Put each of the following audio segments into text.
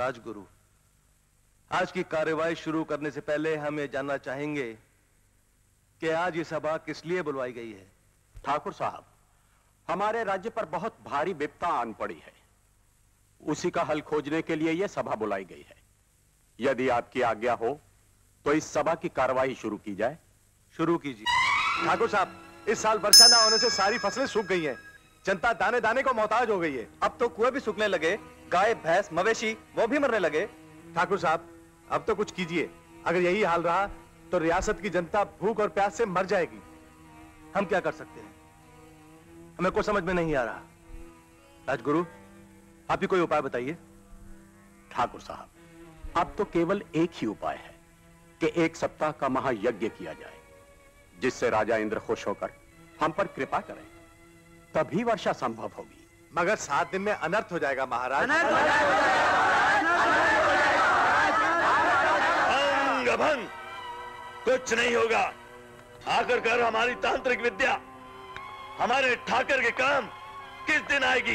राजगुरु, आज की कार्यवाही शुरू करने से पहले हम ये जानना चाहेंगे कि आज ये सभा किस लिए बुलवाई गई है? ठाकुर साहब, हमारे राज्य पर बहुत भारी विपदा आन पड़ी है, उसी का हल खोजने के लिए यह सभा बुलाई गई है। यदि आपकी आज्ञा हो तो इस सभा की कार्यवाही शुरू की जाए। शुरू कीजिए। ठाकुर साहब, इस साल वर्षा न होने से सारी फसलें सूख गई हैं, जनता दाने दाने को मोहताज हो गई है। अब तो कुएं भी सूखने लगे, गाय भैंस मवेशी वो भी मरने लगे। ठाकुर साहब, अब तो कुछ कीजिए, अगर यही हाल रहा तो रियासत की जनता भूख और प्यास से मर जाएगी। हम क्या कर सकते हैं, हमें कुछ समझ में नहीं आ रहा। राजगुरु, आप ही कोई उपाय बताइए। ठाकुर साहब, अब तो केवल एक ही उपाय है कि एक सप्ताह का महायज्ञ किया जाए, जिससे राजा इंद्र खुश होकर हम पर कृपा करें, तभी वर्षा संभव होगी। मगर 7 दिन में अनर्थ हो जाएगा महाराज। अनर्थ हो जाएगा। भंग कुछ नहीं होगा, आकर कर हमारी तांत्रिक विद्या हमारे ठाकर के काम किस दिन आएगी।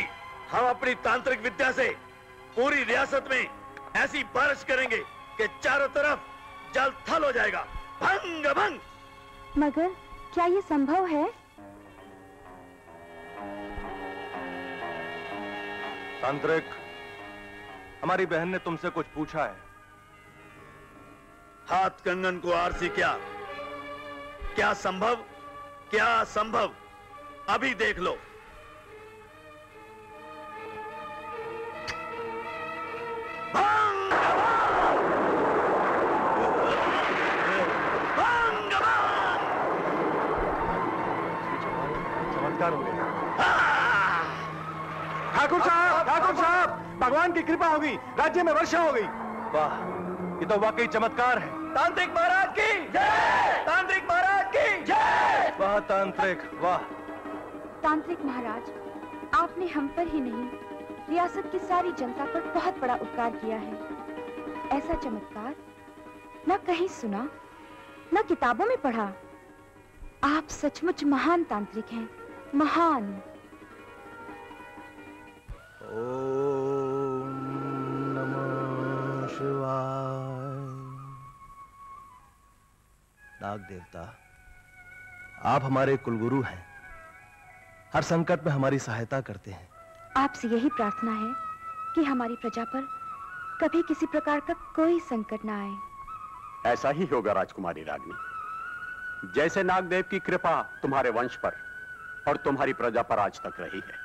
हम अपनी तांत्रिक विद्या से पूरी रियासत में ऐसी बारिश करेंगे कि चारों तरफ जल थल हो जाएगा। भंग भंग। मगर क्या ये संभव है? तांत्रिक, हमारी बहन ने तुमसे कुछ पूछा है। हाथ कंगन को आरसी क्या, क्या संभव, क्या संभव, अभी देख लो। भंग भंग भंग। चमत्कार हो गया। ठाकुर साहब, ठाकुर साहब, भगवान की कृपा होगी, राज्य में वर्षा हो गई। वाह, ये तो वाकई चमत्कार है। तांत्रिक महाराज की जय। तांत्रिक महाराज की जय। वाह तांत्रिक, वाह। तांत्रिक महाराज, आपने हम पर ही नहीं रियासत की सारी जनता पर बहुत बड़ा उपकार किया है। ऐसा चमत्कार न कहीं सुना, न किताबों में पढ़ा। आप सचमुच महान तांत्रिक हैं, महान। ओम नमः शिवाय। नाग देवता, आप हमारे कुलगुरु हैं, हर संकट में हमारी सहायता करते हैं। आपसे यही प्रार्थना है कि हमारी प्रजा पर कभी किसी प्रकार का कोई संकट ना आए। ऐसा ही होगा राजकुमारी रागिनी। जैसे नागदेव की कृपा तुम्हारे वंश पर और तुम्हारी प्रजा पर आज तक रही है,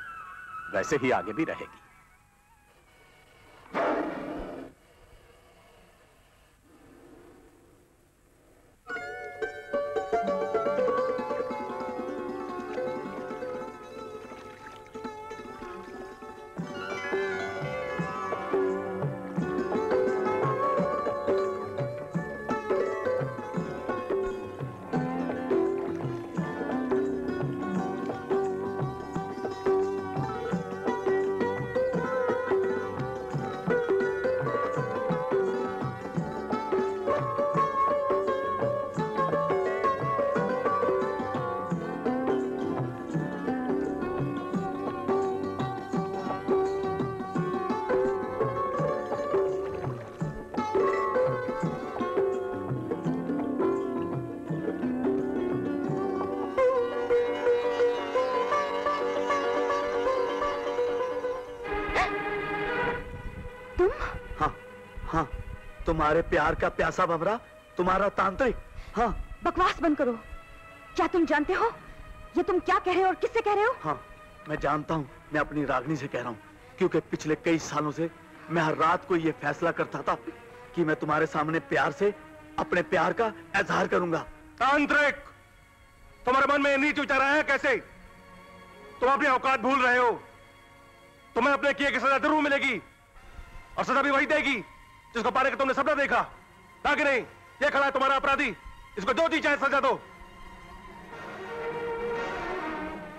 वैसे ही आगे भी रहेगी। तुम्हारे प्यार का प्यासा भंवरा, तुम्हारा तांत्रिक। हाँ। बकवास बंद करो। क्या तुम जानते हो ये तुम क्या कह रहे हो और किससे कह रहे हो? हाँ, मैं जानता हूँ, मैं अपनी रागिनी से कह रहा हूँ, क्योंकि पिछले कई सालों से मैं हर रात को ये फैसला करता था कि मैं तुम्हारे सामने प्यार से अपने प्यार का इजहार करूंगा। तांत्रिक, तुम्हारे मन में नीच विचार आया कैसे? तुम अपनी औकात भूल रहे हो। तुम्हें अपने किए की सजा जरूर मिलेगी और सजा भी वही देगी जिसको पाने का तुमने सपना देखा। ताकि नहीं, ये खड़ा है तुम्हारा अपराधी, इसको जो दी चाहे सजा दो।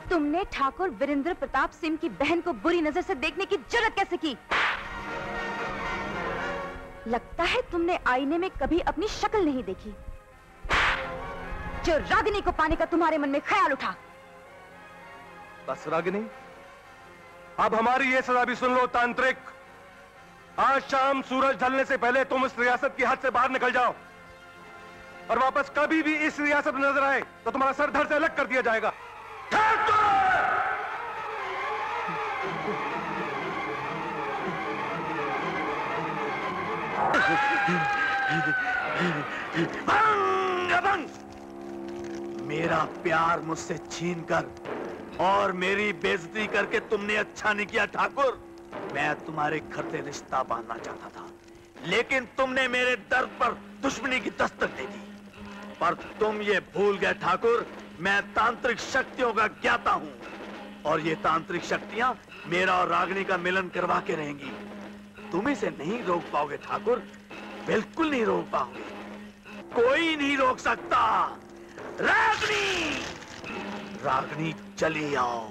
तुमने ठाकुर वीरेंद्र प्रताप सिंह की बहन को बुरी नजर से देखने की जरूरत कैसे की? लगता है तुमने आईने में कभी अपनी शक्ल नहीं देखी। जो रागिनी को पाने का तुम्हारे मन में ख्याल उठा। बस रागिनी, अब हमारी ये सजा भी सुन लो तांत्रिक। आज शाम सूरज ढलने से पहले तुम इस रियासत की हद से बाहर निकल जाओ और वापस कभी भी इस रियासत में नजर आए तो तुम्हारा सर धड़ से अलग कर दिया जाएगा। मेरा प्यार मुझसे छीन कर और मेरी बेइज्जती करके तुमने अच्छा नहीं किया ठाकुर। मैं तुम्हारे घर से रिश्ता बांधना चाहता था लेकिन तुमने मेरे दर्द पर दुश्मनी की दस्तक दे दी। पर तुम ये भूल गए ठाकुर, मैं तांत्रिक शक्तियों का ज्ञाता हूँ और ये तांत्रिक शक्तियाँ मेरा और रागिनी का मिलन करवा के रहेंगी। तुम इसे नहीं रोक पाओगे ठाकुर, बिल्कुल नहीं रोक पाओगे, कोई नहीं रोक सकता। रागिनी रागिनी चली आओ।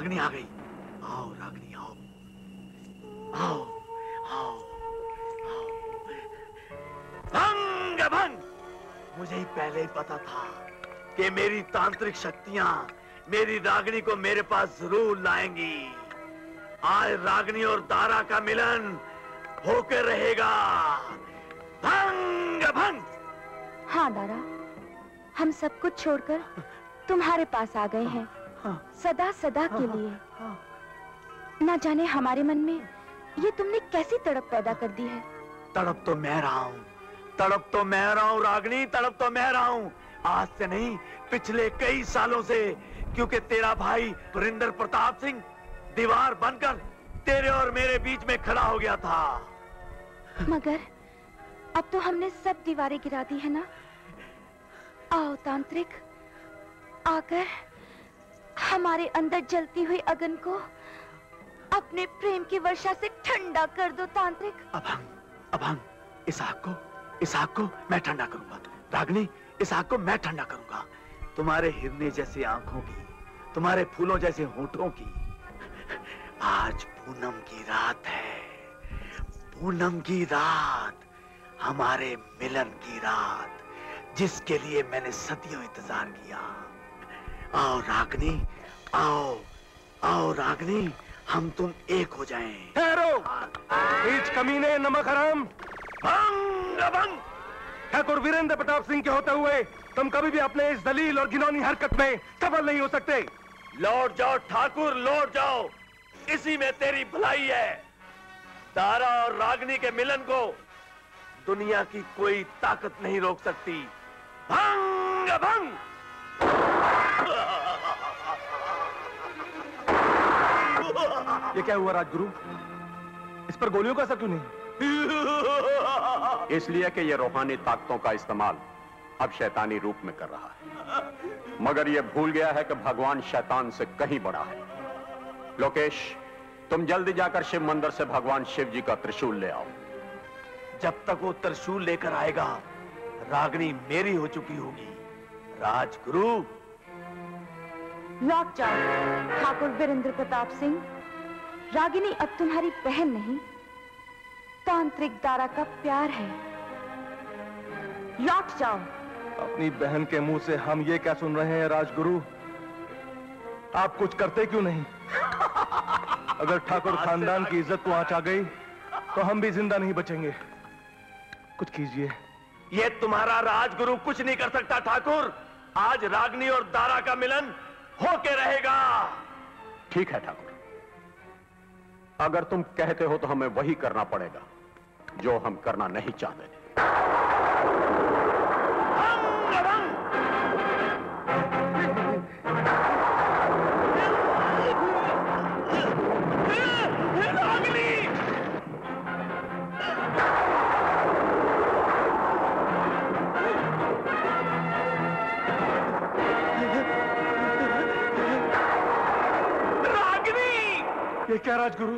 रागिनी आ गई। आओ रागिनी आओ आओ आओ आओ। भंग भंग। मुझे ही पहले ही पता था कि मेरी तांत्रिक शक्तियां मेरी रागिनी को मेरे पास जरूर लाएंगी। आज रागिनी और दारा का मिलन होकर रहेगा। भंग भंग। हाँ दारा, हम सब कुछ छोड़कर तुम्हारे पास आ गए हैं, सदा सदा के लिए। ना जाने हमारे मन में ये तुमने कैसी तड़प पैदा कर दी है। तड़प तो मैं रहा हूँ, तड़प तो मैं रहा हूँ रागिनी, तड़प तो मैं रहा हूँ। आज से नहीं, पिछले कई सालों से, क्योंकि तेरा भाई वीरेंद्र प्रताप सिंह दीवार बनकर तेरे और मेरे बीच में खड़ा हो गया था। मगर अब तो हमने सब दीवारें गिरा दी है ना। आओ तांत्रिक, आकर हमारे अंदर जलती हुई अगन को अपने प्रेम की वर्षा से ठंडा कर दो तांत्रिक। अब हम इस आग को मैं ठंडा करूंगा रागिनी, इस आग को मैं ठंडा करूंगा। तुम्हारे हिरने जैसी आंखों की, तुम्हारे फूलों जैसे होठों की। आज पूनम की रात है, पूनम की रात, हमारे मिलन की रात, जिसके लिए मैंने सदियों इंतजार किया। आओ रागिनी, आओ आओ रागिनी, हम तुम एक हो जाएं। ठहरो बीच कमीने नमक हराम। भंग भंग। ठाकुर वीरेंद्र प्रताप सिंह के होते हुए तुम कभी भी अपने इस दलील और घिनौनी हरकत में सफल नहीं हो सकते। लौट जाओ ठाकुर, लौट जाओ, इसी में तेरी भलाई है। दारा और रागिनी के मिलन को दुनिया की कोई ताकत नहीं रोक सकती। भंग भंग। ये क्या हुआ राजगुरु? इस पर गोलियों का असर क्यों नहीं? इसलिए कि ये रूहानी ताकतों का इस्तेमाल अब शैतानी रूप में कर रहा है, मगर ये भूल गया है कि भगवान शैतान से कहीं बड़ा है। लोकेश, तुम जल्दी जाकर शिव मंदिर से भगवान शिव जी का त्रिशूल ले आओ। जब तक वो त्रिशूल लेकर आएगा, रागिनी मेरी हो चुकी होगी। राजगुरु लौट जाओ ठाकुर वीरेंद्र प्रताप सिंह। रागिनी अब तुम्हारी बहन नहीं, तांत्रिक दारा का प्यार है। लौट जाओ। अपनी बहन के मुंह से हम ये क्या सुन रहे हैं राजगुरु? आप कुछ करते क्यों नहीं? अगर ठाकुर खानदान की इज्जत को आंच आ गई तो हम भी जिंदा नहीं बचेंगे। कुछ कीजिए। ये तुम्हारा राजगुरु कुछ नहीं कर सकता ठाकुर। आज रागिनी और दारा का मिलन होके रहेगा। ठीक है ठाकुर, अगर तुम कहते हो तो हमें वही करना पड़ेगा जो हम करना नहीं चाहते। ये क्या राजगुरु?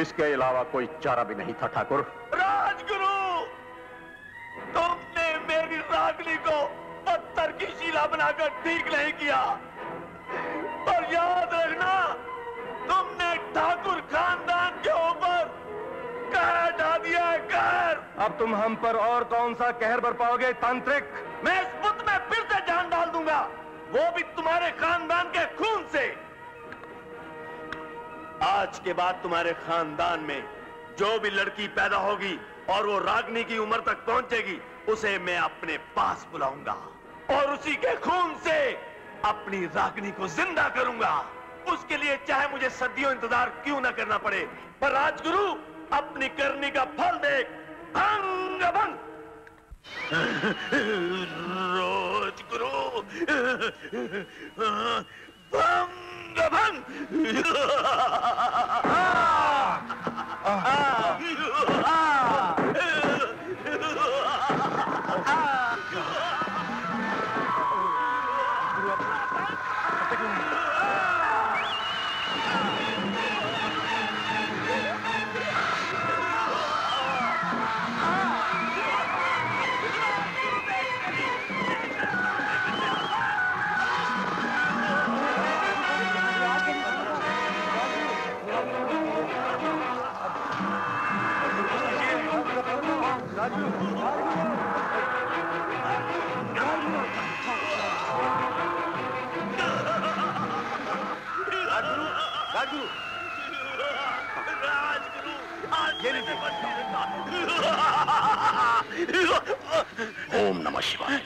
इसके अलावा कोई चारा भी नहीं था ठाकुर। राजगुरु, तुमने मेरी रागिनी को पत्थर की शिला बनाकर ठीक नहीं किया। पर याद रखना, तुमने ठाकुर खानदान के ऊपर कहर ढा दिया है, कहर। अब तुम हम पर और कौन सा कहर बरपाओगे तांत्रिक? मैं इस बुत में फिर से जान डाल दूंगा, वो भी तुम्हारे खानदान के खून से। आज के बाद तुम्हारे खानदान में जो भी लड़की पैदा होगी और वो रागिनी की उम्र तक पहुंचेगी, उसे मैं अपने पास बुलाऊंगा और उसी के खून से अपनी रागिनी को जिंदा करूंगा। उसके लिए चाहे मुझे सदियों इंतजार क्यों ना करना पड़े। पर राजगुरु, अपनी करनी का फल देख। भंग भंग। राजगुरु भंग भंग। ओम नमः शिवाय।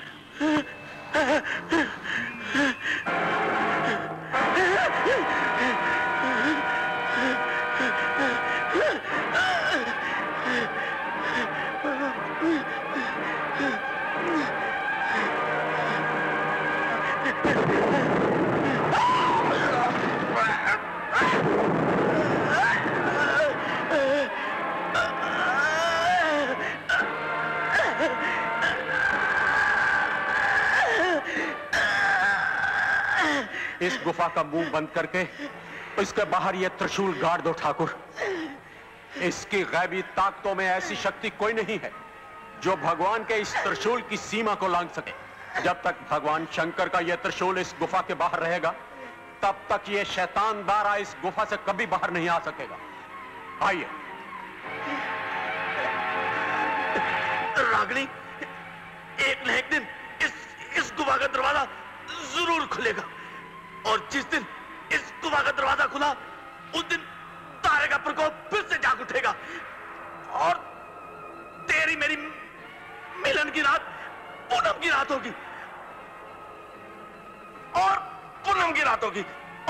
इस गुफा का मुंह बंद करके इसके बाहर ये त्रिशूल गाड़ दो ठाकुर। इसकी गैबी ताकतों में ऐसी शक्ति कोई नहीं है जो भगवान के इस त्रिशूल की सीमा को लांघ सके। जब तक भगवान शंकर का यह त्रिशूल इस गुफा के बाहर रहेगा तब तक ये शैतान दारा इस गुफा से कभी बाहर नहीं आ सकेगा। आइए रागिनी, एक न एक दिन इस गुफा का दरवाजा जरूर खुलेगा और जिस दिन इस गुफा का दरवाजा खुला उस दिन तारे का प्रकोप फिर से जाग उठेगा और तेरी मेरी मिलन की रात पूनम की रात होगी और पूनम की रात होगी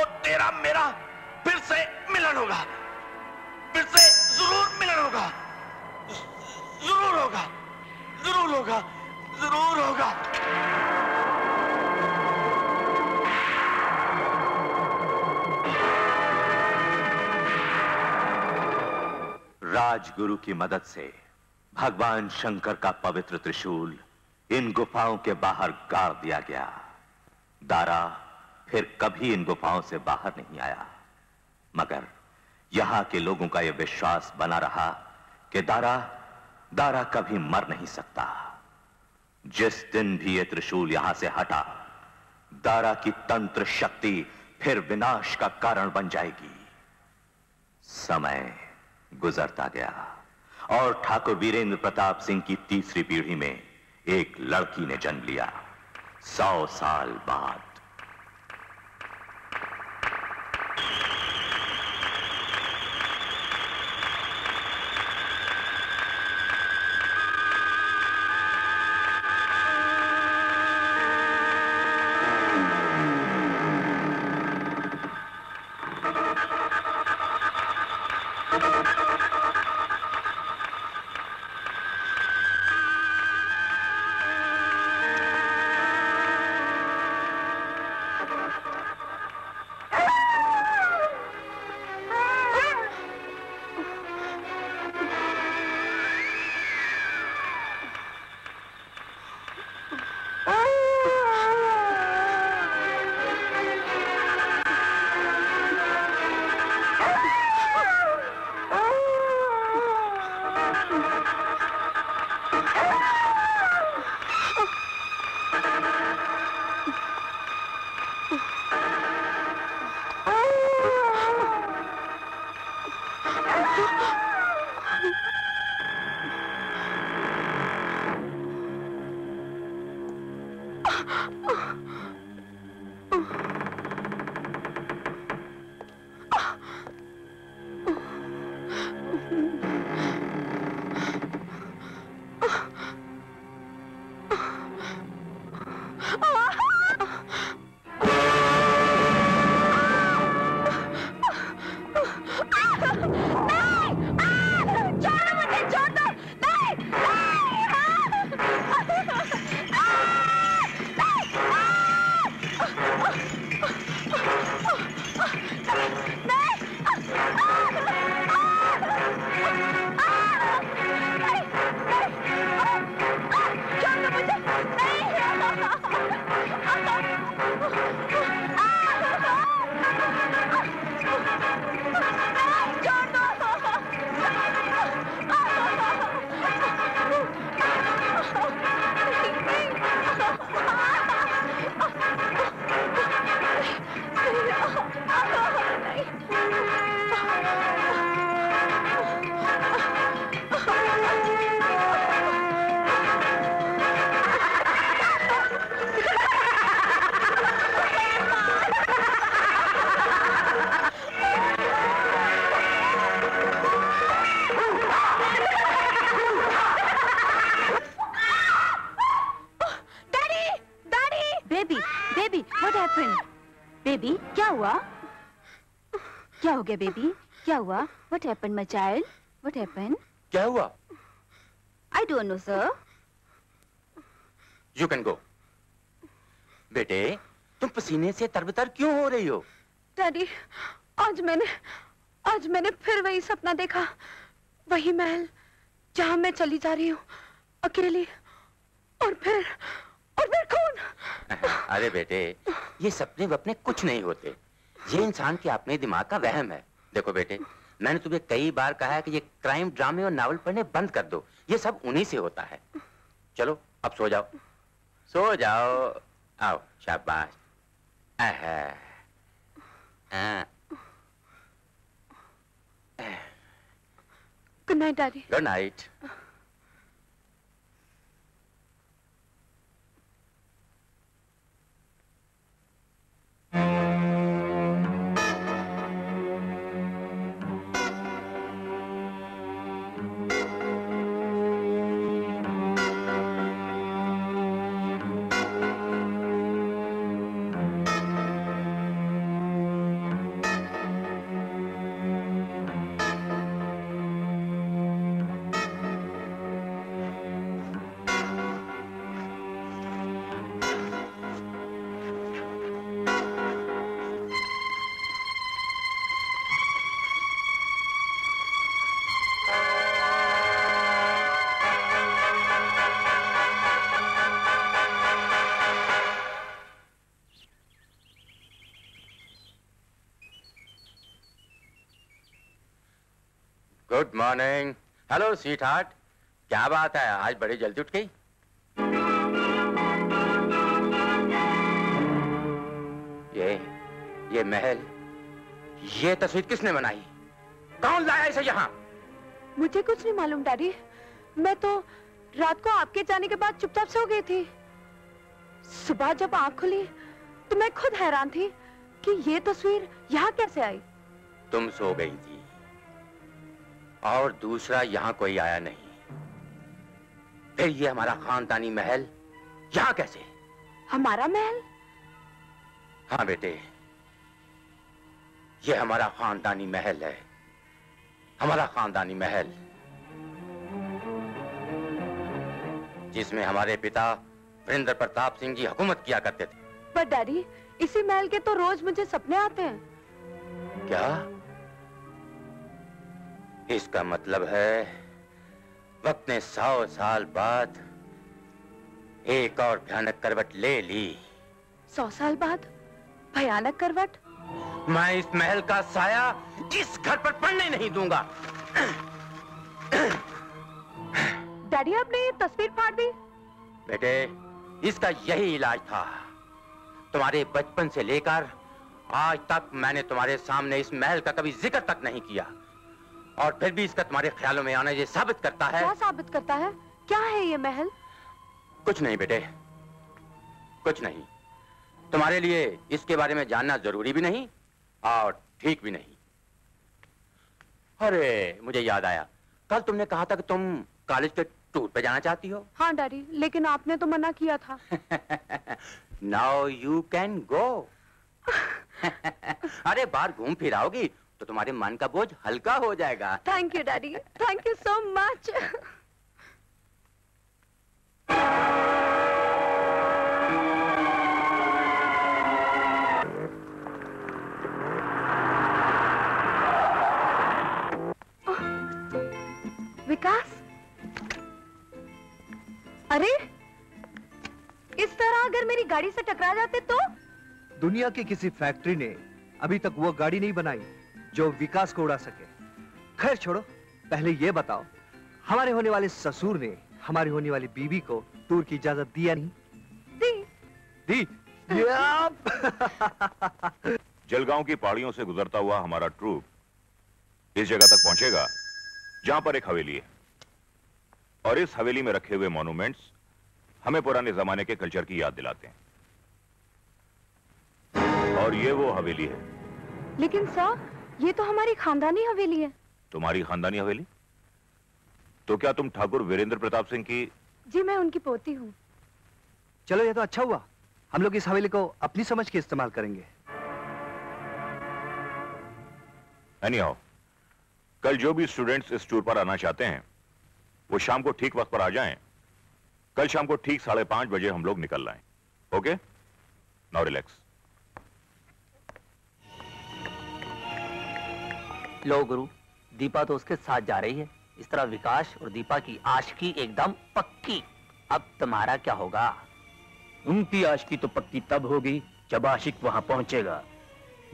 और तेरा मेरा फिर से मिलन होगा, फिर से जरूर मिलन होगा, जरूर होगा, जरूर होगा, जरूर होगा। राजगुरु की मदद से भगवान शंकर का पवित्र त्रिशूल इन गुफाओं के बाहर गाड़ दिया गया। दारा फिर कभी इन गुफाओं से बाहर नहीं आया, मगर यहां के लोगों का यह विश्वास बना रहा कि दारा कभी मर नहीं सकता। जिस दिन भी यह त्रिशूल यहां से हटा, दारा की तंत्र शक्ति फिर विनाश का कारण बन जाएगी। समय गुजरता गया और ठाकुर वीरेंद्र प्रताप सिंह की तीसरी पीढ़ी में एक लड़की ने जन्म लिया 100 साल बाद। बेबी क्या हुआ? क्या हो गया बेबी? क्या हुआ? What happened my child? What happened? क्या हुआ? I don't know sir. You can go. बेटे तुम पसीने से तरबतर क्यों हो रही हो? डैडी आज मैंने फिर वही सपना देखा, वही महल जहाँ मैं चली जा रही हूँ अकेली, और फिर कौन? अरे बेटे ये सपने वपने कुछ नहीं होते, ये इंसान के अपने दिमाग का वहम है। देखो बेटे मैंने तुम्हें कई बार कहा है कि ये क्राइम ड्रामे और नावल पढ़ने बंद कर दो, ये सब उन्हीं से होता है। चलो अब सो जाओ, सो जाओ। आओ शाबाश। Good night daddy. Good night. Good morning. Hello sweetheart, क्या बात है आज बड़ी जल्दी उठ गई? ये महल, ये तस्वीर किसने बनाई? कौन लाया इसे यहाँ? मुझे कुछ नहीं मालूम डैडी, मैं तो रात को आपके जाने के बाद चुपचाप सो गई थी। सुबह जब आँख खुली तो मैं खुद हैरान थी कि ये तस्वीर यहाँ कैसे आई। तुम सो गई थी और दूसरा यहाँ कोई आया नहीं, फिर ये हमारा खानदानी महल यहाँ कैसे? हमारा महल? हाँ बेटे ये हमारा खानदानी महल है, हमारा खानदानी महल जिसमें हमारे पिता वीरेंद्र प्रताप सिंह जी हुकूमत किया करते थे। पर डैडी इसी महल के तो रोज मुझे सपने आते हैं। क्या इसका मतलब है वक्त ने 100 साल बाद एक और भयानक करवट ले ली? 100 साल बाद भयानक करवट? मैं इस महल का साया इस घर पर पड़ने नहीं दूंगा। डैडी आपने ये तस्वीर फाड़ दी? बेटे इसका यही इलाज था। तुम्हारे बचपन से लेकर आज तक मैंने तुम्हारे सामने इस महल का कभी जिक्र तक नहीं किया और फिर भी इसका तुम्हारे ख्यालों में आना ये साबित करता है। क्या साबित करता है? क्या है ये महल? कुछ नहीं बेटे, कुछ नहीं। तुम्हारे लिए इसके बारे में जानना जरूरी भी नहीं और ठीक भी नहीं। अरे मुझे याद आया, कल तुमने कहा था कि तुम कॉलेज के टूर पे जाना चाहती हो। हाँ डैडी, लेकिन आपने तो मना किया था। Now you can go. अरे बाहर घूम फिर आओगी तो तुम्हारे मन का बोझ हल्का हो जाएगा। Thank you daddy, thank you so much. Vikas, अरे इस तरह अगर मेरी गाड़ी से टकरा जाते तो? दुनिया की किसी फैक्ट्री ने अभी तक वो गाड़ी नहीं बनाई जो विकास को उड़ा सके। खैर छोड़ो, पहले ये बताओ हमारे होने वाले ससुर ने हमारी होने वाली बीवी को टूर की इजाजत दी या नहीं? दी। जलगांव की पहाड़ियों से गुजरता हुआ हमारा ट्रूप इस जगह तक पहुंचेगा जहां पर एक हवेली है और इस हवेली में रखे हुए मॉन्यूमेंट्स हमें पुराने जमाने के कल्चर की याद दिलाते हैं और ये वो हवेली है। लेकिन सर ये तो हमारी खानदानी हवेली है। तुम्हारी खानदानी हवेली? तो क्या तुम ठाकुर वीरेंद्र प्रताप सिंह की? जी मैं उनकी पोती हूँ। चलो ये तो अच्छा हुआ, हम लोग इस हवेली को अपनी समझ के इस्तेमाल करेंगे। एनीहाउ, कल जो भी स्टूडेंट्स इस टूर पर आना चाहते हैं वो शाम को ठीक वक्त पर आ जाएं। कल शाम को ठीक 5:30 बजे हम लोग निकल रहे हैं। Okay, now relax. लो गुरु, दीपा तो उसके साथ जा रही है। इस तरह विकास और दीपा की आशिकी एकदम पक्की। अब तुम्हारा क्या होगा? उनकी आशिकी तो पक्की तब होगी जब आशिक वहां पहुंचेगा।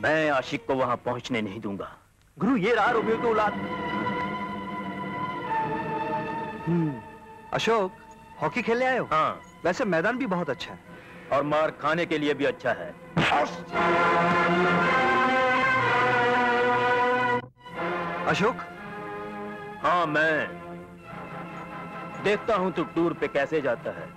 मैं आशिक को वहां पहुंचने नहीं दूंगा। गुरु, ये रहा रोमियो की औलाद। अशोक, हॉकी खेलने आए हो? हाँ। वैसे मैदान भी बहुत अच्छा है और मार खाने के लिए भी अच्छा है। अशोक? हाँ, मैं देखता हूं तू टूर पे कैसे जाता है।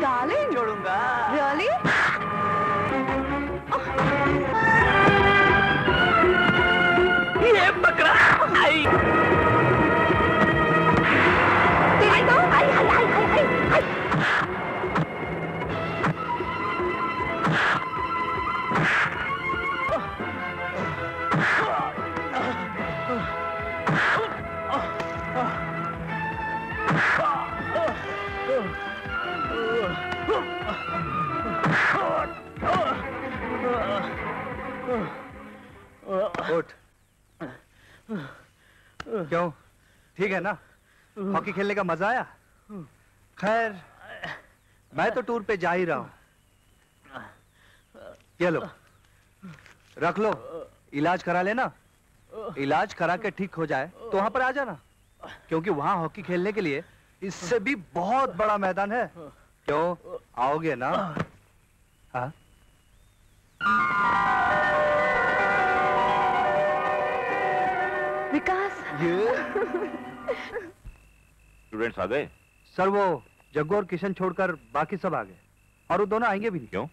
डार्लिंग जोड़ूंगा। रियली? ये बकरा आई। तेरी तो आई आई आई आई आई। उठ। क्यों, ठीक है ना? हॉकी खेलने का मजा आया? खैर, मैं तो टूर पे जा ही रहा हूं। ये लो, रख लो। इलाज करा लेना। इलाज करा के ठीक हो जाए तो वहां पर आ जाना, क्योंकि वहां हॉकी खेलने के लिए इससे भी बहुत बड़ा मैदान है। क्यों, आओगे ना? हाँ? विकास, स्टूडेंट्स आ गए? सर, वो जग्गू और किशन छोड़कर बाकी सब आ गए और वो दोनों आएंगे भी नहीं। क्यों?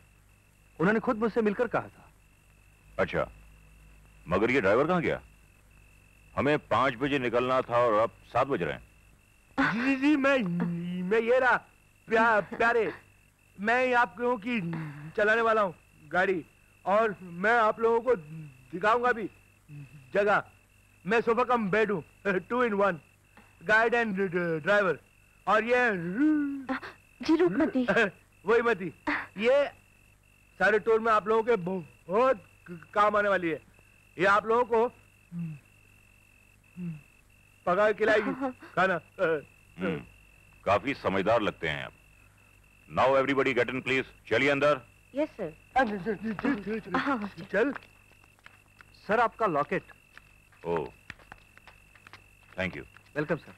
उन्होंने खुद मुझसे मिलकर कहा था। अच्छा, मगर ये ड्राइवर कहाँ गया? हमें 5 बजे निकलना था और अब 7 बज रहे हैं। जी, मैं ये रहा प्यारे, मैं आप लोगों की चलाने वाला हूँ गाड़ी, और मैं आप लोगों को दिखाऊंगा भी जगह। मैं सोफा कम बेड हूँ, 2 in 1, गाइड एंड ड्राइवर। और ये जी रूपमती, वही मती, ये सारे टूर में आप लोगों के बहुत काम आने वाली है। ये आप लोगों को पका खिलाएगी खाना। काफी समझदार लगते हैं आप। Now everybody get in please. चलिए अंदर। Yes sir. चल सर, आपका locket. Oh, thank you. Welcome sir.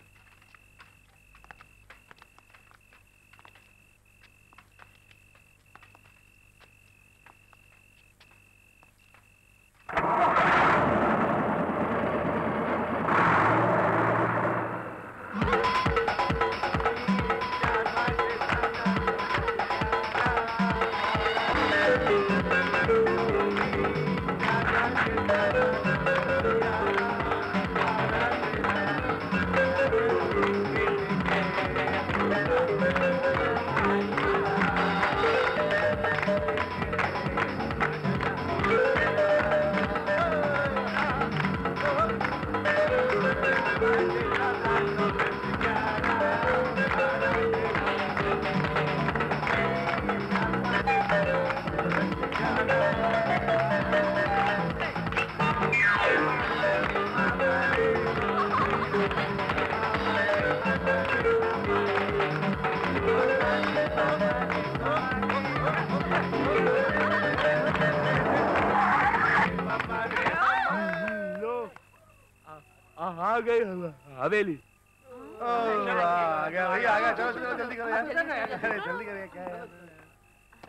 हवेली आ गया भाई, आ गया। चलो चलो जल्दी करो यार, जल्दी करो। क्या है?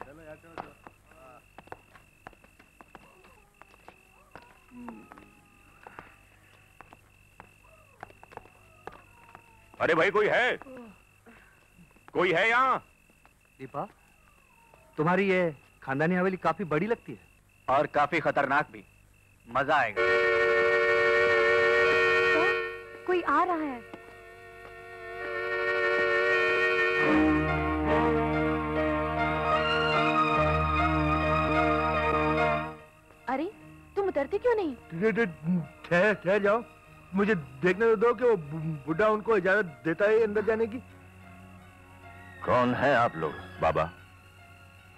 चलो यार, चलो। अरे भाई, कोई है? कोई है यहाँ? दीपा, तुम्हारी ये खानदानी हवेली काफी बड़ी लगती है और काफी खतरनाक भी। मजा आएगा। तो, कोई आ रहा है। अरे तुम उतरते क्यों नहीं? ठहर जाओ, मुझे देखने दो कि वो बुड्ढा उनको इजाजत देता है अंदर जाने की। कौन है आप लोग? बाबा,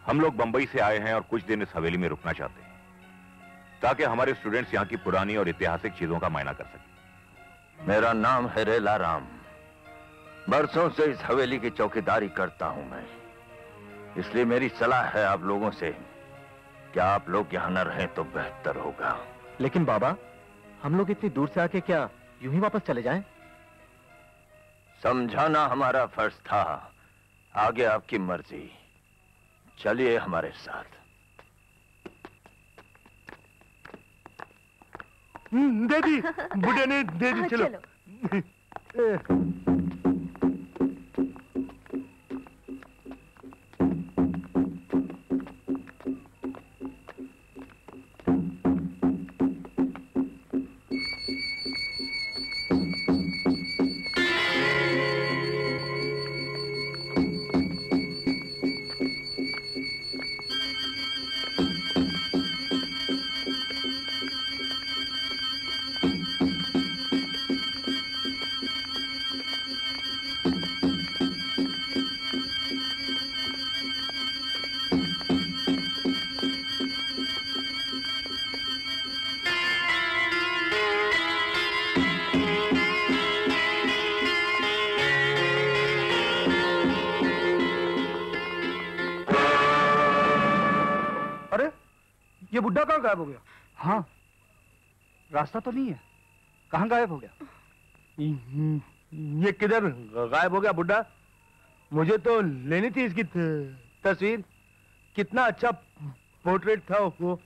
हम लोग बंबई से आए हैं और कुछ दिन इस हवेली में रुकना चाहते हैं ताकि हमारे स्टूडेंट्स यहाँ की पुरानी और ऐतिहासिक चीजों का मायना कर सकें। मेरा नाम है मेलाराम। बरसों से इस हवेली की चौकीदारी करता हूं मैं, इसलिए मेरी सलाह है आप लोगों से कि आप लोग यहाँ न रहें तो बेहतर होगा। लेकिन बाबा, हम लोग इतनी दूर से आके क्या यूं ही वापस चले जाएं? समझाना हमारा फर्ज था, आगे आपकी मर्जी। चलिए हमारे साथ। दे दी, बुढ़े ने दे दी। चलो, चलो। बुड्ढा कहाँ गायब हो गया? हाँ, रास्ता तो नहीं है, कहाँ गायब हो गया? ये किधर गायब हो गया बुड्ढा? मुझे तो लेनी थी इसकी तस्वीर, कितना अच्छा पोर्ट्रेट था वो।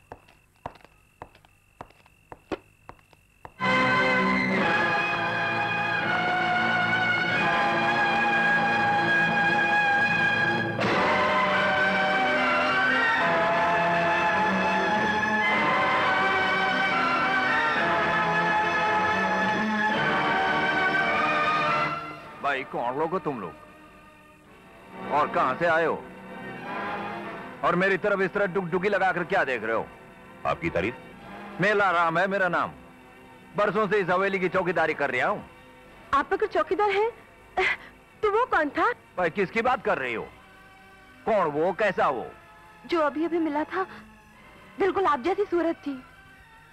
कौन लोग हो तुम लोग और कहां से आए हो? और मेरी तरफ इस तरह डुगडुगी लगाकर क्या देख रहे हो? आपकी तारीफ। मेलाराम है मेरा नाम, बरसों से इस हवेली की चौकीदारी कर रहा हूं। आपका कोई चौकीदार है? तो वो कौन था? भाई किसकी बात कर रही हो? कौन वो, कैसा वो? जो अभी अभी मिला था, बिल्कुल आप जैसी सूरत थी।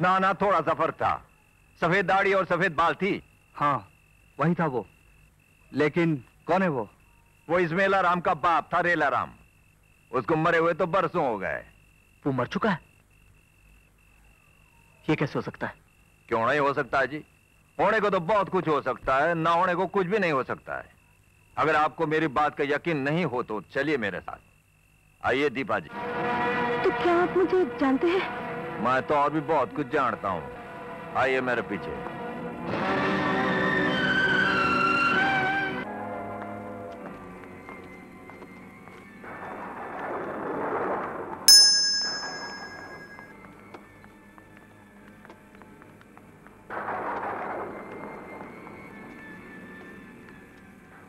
ना ना, थोड़ा सा फर्क था, सफेद दाढ़ी और सफेद बाल थी। हाँ वही था वो। लेकिन कौन है वो? वो इस मेलाराम का बाप था, रेलाराम। उसको मरे हुए तो बरसों हो गए। वो मर चुका है? ये कैसे हो सकता है? क्यों नहीं हो सकता जी? होने को तो बहुत कुछ हो सकता है, ना होने को कुछ भी नहीं हो सकता है। अगर आपको मेरी बात का यकीन नहीं हो तो चलिए मेरे साथ आइए। दीपा जी, तो क्या आप मुझे जानते हैं? मैं तो और भी बहुत कुछ जानता हूँ, आइए मेरे पीछे।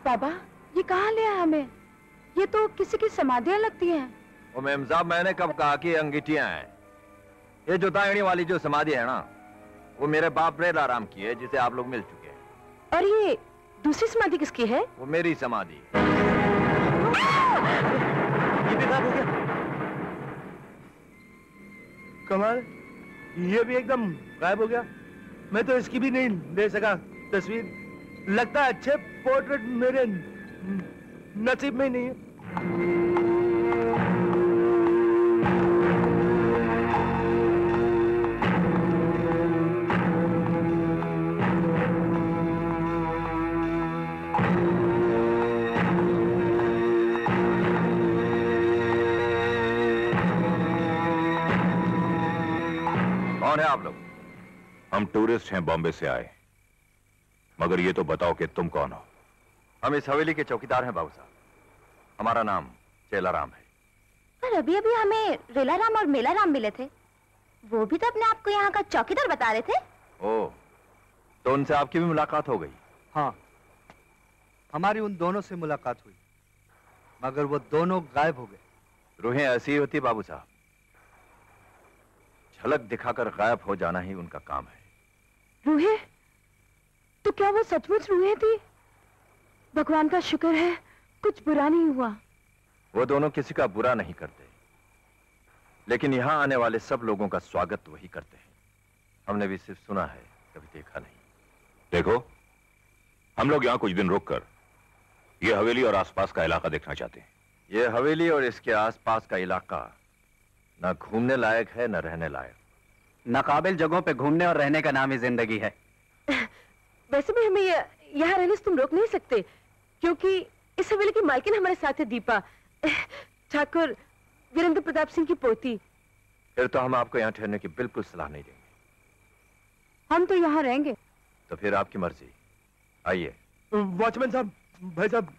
बाबा, ये कहाँ ले आया हमें? ये तो किसी की समाधियां लगती हैं। ओ मैम साहब, मैंने कब कहा कि अंगीठियां हैं? ये जोतायणी वाली जो समाधि है ना, वो मेरे बाप रेलाराम की है, जिसे आप लोग मिल चुके हैं। और ये दूसरी समाधि किसकी है? वो मेरी समाधि। ये बेकार हो गया। कमाल, ये भी एकदम गायब हो गया। मैं तो इसकी भी नहीं ले सका तस्वीर। लगता है अच्छे पोर्ट्रेट मेरे नसीब में नहीं है। कौन है आप लोग? हम टूरिस्ट हैं, बॉम्बे से आए। मगर ये तो बताओ कि तुम कौन हो? हम इस हवेली के चौकीदार हैं बाबू साहब। हमारा नाम चेलाराम है। पर अभी अभी हमें रेलाराम और मेलाराम मिले थे, वो भी तो अपने आप को यहाँ का चौकीदार बता रहे थे। ओ, तो उनसे आपकी भी मुलाकात हो गई? हाँ, हमारी उन दोनों से मुलाकात हुई, मगर वो दोनों गायब हो गए। रूहें ऐसी ही होती बाबू साहब, झलक दिखाकर गायब हो जाना ही उनका काम है। रूहें? तो क्या वो सचमुच रूहें थी? भगवान का शुक्र है कुछ बुरा नहीं हुआ। वो दोनों किसी का बुरा नहीं करते, लेकिन यहाँ आने वाले सब लोगों का स्वागत वही करते हैं। हमने भी सिर्फ सुना है, कभी देखा नहीं। देखो, हम लोग यहाँ कुछ दिन रुककर ये हवेली और आसपास का इलाका देखना चाहते हैं। ये हवेली और इसके आसपास का इलाका ना घूमने लायक है ना रहने लायक। नाकाबिल जगहों पे घूमने और रहने का नाम ही जिंदगी है। वैसे भी हमें यहाँ रहने से तुम रोक नहीं सकते, क्योंकि इस हवेली की मालकिन हमारे साथ है दीपा, ठाकुर वीरेंद्र प्रताप सिंह की पोती। फिर तो हम आपको यहाँ ठहरने की बिल्कुल सलाह नहीं देंगे। हम तो यहाँ रहेंगे। तो फिर आपकी मर्जी। आइए। वॉचमैन साहब, भाई साहब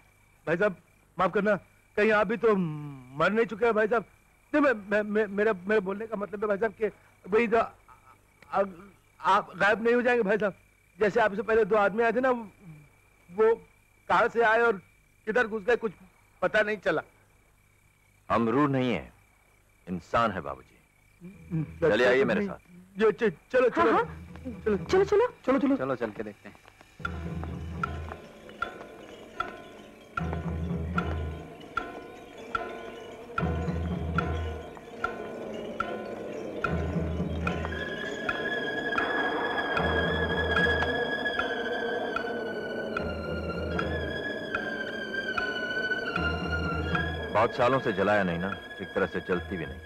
माफ करना, कहीं आप भी तो मर नहीं चुके हैं भाई साहब? मेरा बोलने का मतलब है भाई साहब कि भाई तो आप गायब नहीं हो जाएंगे भाई साहब। जैसे आपसे पहले दो आदमी आए थे ना, वो कहाँ से आए और किधर घुस गए कुछ पता नहीं चला। हम रूह नहीं है, इंसान है बाबूजी। चलिए आइए मेरे साथ। चलो चलो। हाँ, चलो चलो चलो चलो चलो चलो चल के देखते हैं। बहुत सालों से जलाया नहीं ना, एक तरह से चलती भी नहीं।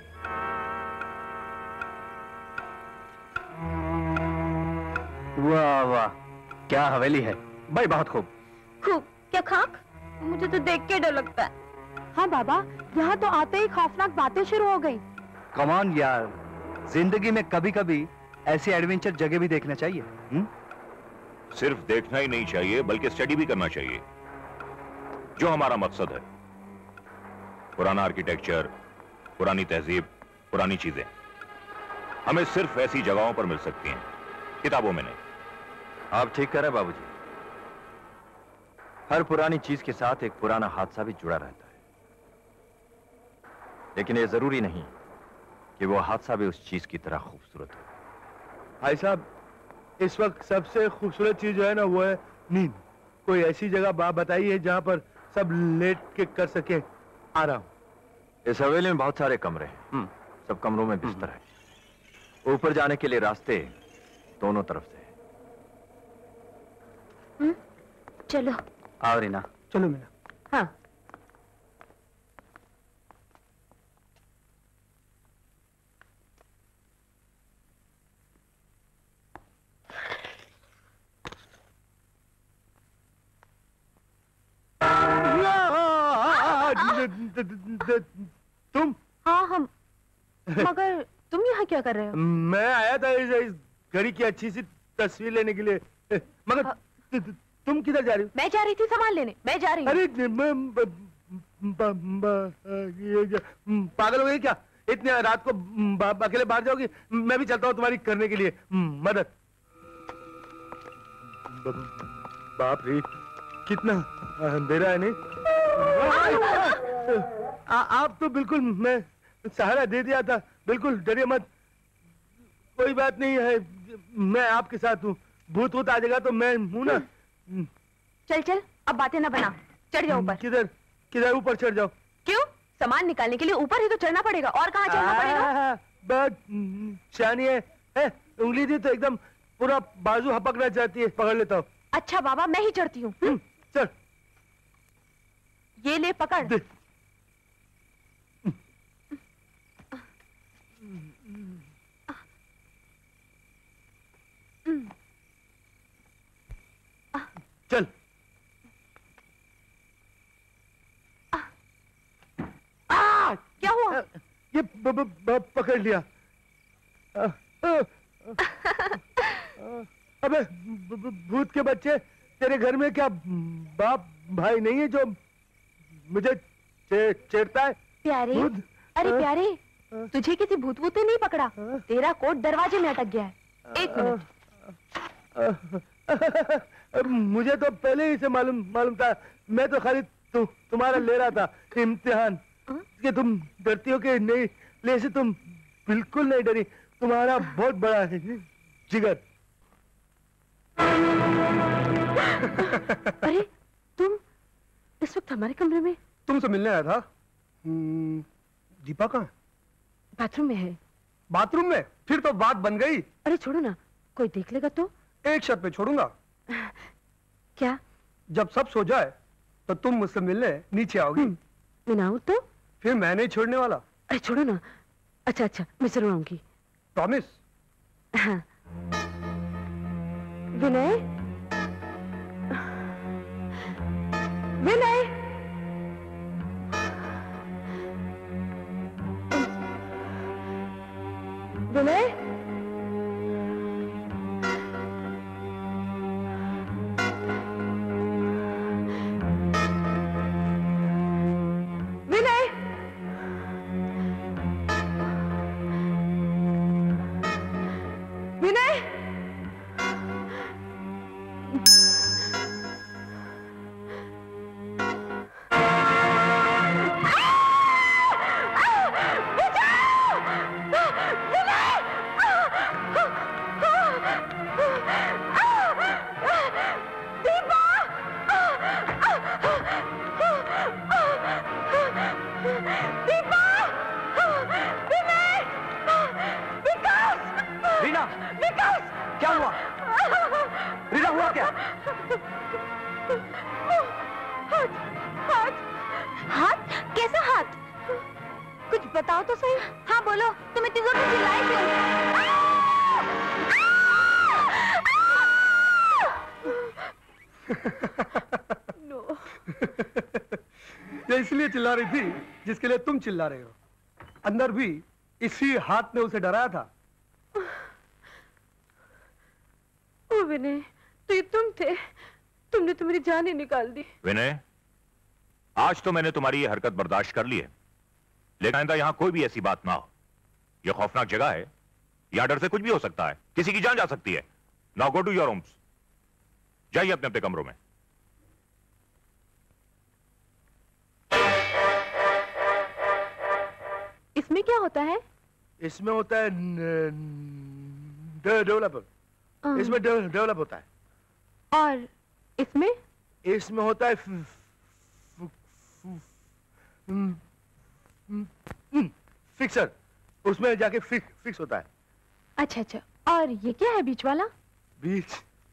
वाह वाह, क्या हवेली है भाई, बहुत खूब खूब। क्या खाक, मुझे तो देख के डर लगता है। हाँ बाबा, यहाँ तो आते ही खौफनाक बातें शुरू हो गई। कमान यार, जिंदगी में कभी कभी ऐसी एडवेंचर जगह भी देखना चाहिए। सिर्फ देखना ही नहीं चाहिए, बल्कि स्टडी भी करना चाहिए, जो हमारा मकसद है। पुराना आर्किटेक्चर, पुरानी तहजीब, पुरानी चीजें हमें सिर्फ ऐसी जगहों पर मिल सकती हैं, किताबों में नहीं। आप ठीक करें बाबूजी। हर पुरानी चीज के साथ एक पुराना हादसा भी जुड़ा रहता है, लेकिन यह जरूरी नहीं कि वो हादसा भी उस चीज की तरह खूबसूरत हो। भाई साहब, इस वक्त सबसे खूबसूरत चीज जो है ना, वो है नींद। कोई ऐसी जगह बाप बताइए जहां पर सब लेट के कर सके आराम। इस हवेली में बहुत सारे कमरे हैं, सब कमरों में बिस्तर है। ऊपर जाने के लिए रास्ते दोनों तरफ से हैं। चलो आओ रीना, चलो मीना। हाँ, तुम? हाँ हम। मगर तुम यहाँ क्या कर रहे हो? मैं आया था इस घड़ी की अच्छी सी तस्वीर लेने के लिए। मगर तुम किधर जा रही हो? मैं जा रही थी सामान लेने। मैं जा रही हूँ। अरे पागल हो गई क्या? इतने रात को अकेले बाहर जाओगी? मैं भी चलता हूँ तुम्हारी करने के लिए मदद। बाप रे, कितना अंधेरा है। नहीं आप तो बिल्कुल, मैं सहारा दे दिया था। बिल्कुल डरिए मत, कोई बात नहीं है, मैं आपके साथ हूँ। भूत भूत आ जाएगा तो मैं हूँ ना। चल अब बातें ना बना, चढ़ जाओ ऊपर। किधर ऊपर चढ़ जाओ? क्यों? सामान निकालने के लिए ऊपर ही तो चढ़ना पड़ेगा, और कहाँ चढ़ना पड़ेगा? बस शानी है, उंगली दी तो एकदम पूरा बाजू हपकना चाहती है। पकड़ लेता हूँ। अच्छा बाबा, मैं ही चढ़ती हूँ। चल, ये ले पकड़। चल। क्या हुआ? ये पकड़ लिया। अबे भूत के बच्चे, तेरे घर में क्या बाप भाई नहीं है जो मुझे छेड़ता है? प्यारे, अरे प्यारे, तुझे किसी भूत-भूत ने नहीं पकड़ा? तेरा कोट दरवाजे में अटक गया है। एक मिनट। मुझे तो पहले ही से मालूम था। मैं तो खाली तुम्हारा ले रहा था इम्तिहान कि तुम डरती हो कि नहीं। लेकिन तुम बिल्कुल नहीं डरी। तुम्हारा बहुत बड़ा जिगर। अरे तुम इस वक्त हमारे कमरे में? तुमसे मिलने आया था। दीपा कहाँ? बाथरूम में है। बाथरूम में? फिर तो बात बन गई। अरे छोड़ो ना, कोई देख लेगा तो। एक शर्त पे छोड़ूंगा। क्या? जब सब सो जाए तो तुम मुझसे मिलने नीचे आओगी। मैं आऊँ तो? फिर मैं नहीं छोड़ने वाला। अरे छोड़ो ना। अच्छा अच्छा, मैं जरूर आऊंगी। प्रॉमिस? हाँ। विनय, विनय, विनय, विनय। चिल्ला रही थी जिसके लिए तुम चिल्ला रहे हो। अंदर भी इसी हाथ ने उसे डराया था। ओ विनय, तो ये तुम थे? तुमने तो मेरी जान ही निकाल दी। विनय, आज तो मैंने तुम्हारी ये हरकत बर्दाश्त कर ली है, लेकिन आइंदा यहां कोई भी ऐसी बात ना हो। ये खौफनाक जगह है, यहाँ डर से कुछ भी हो सकता है। किसी की जान जा सकती है। Now go to your homes. जाइए अपने अपने कमरों में। इसमें क्या होता है? इसमें होता है डेवलपर। इसमें डेवलप होता है। और इसमें? इसमें होता है फिक्सर। उसमें जाके फिक्स होता है। अच्छा अच्छा। और ये क्या है बीच वाला? बीच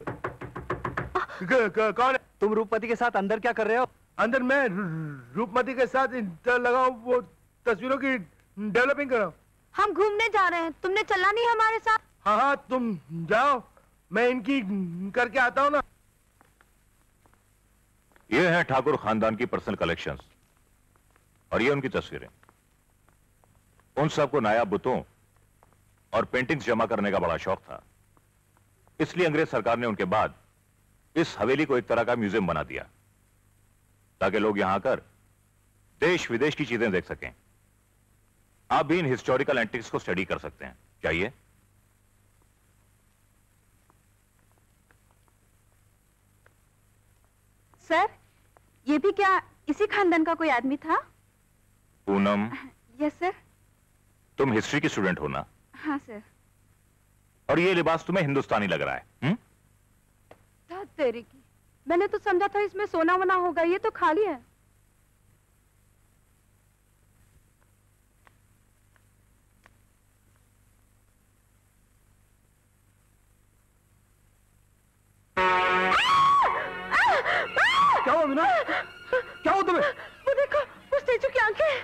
कौन है? तुम रूपमती के साथ अंदर क्या कर रहे हो? अंदर मैं रूपमती के साथ लगाओ वो तस्वीरों की डेवलपिंग करो। हम घूमने जा रहे हैं, तुमने चलना नहीं हमारे साथ? हाँ हाँ, तुम जाओ, मैं इनकी करके आता हूँ ना। ये है ठाकुर खानदान की पर्सनल कलेक्शंस और ये उनकी तस्वीरें। उन सबको नायाब बुतों और पेंटिंग्स जमा करने का बड़ा शौक था, इसलिए अंग्रेज सरकार ने उनके बाद इस हवेली को एक तरह का म्यूजियम बना दिया ताकि लोग यहां आकर देश विदेश की चीजें देख सकें। आप भी इन हिस्टोरिकल एंटिक्स को स्टडी कर सकते हैं। चाहिए? सर, ये भी क्या इसी खानदान का कोई आदमी था? पूनम। Yes sir. तुम हिस्ट्री की स्टूडेंट हो ना? हाँ सर। और ये लिबास तुम्हें हिंदुस्तानी लग रहा है। तेरी की। मैंने तो समझा था इसमें सोना वना होगा, ये तो खाली है। क्या हुआ मीना? क्या हुआ तुम्हें? वो देखो, उस तेजू की आंखें।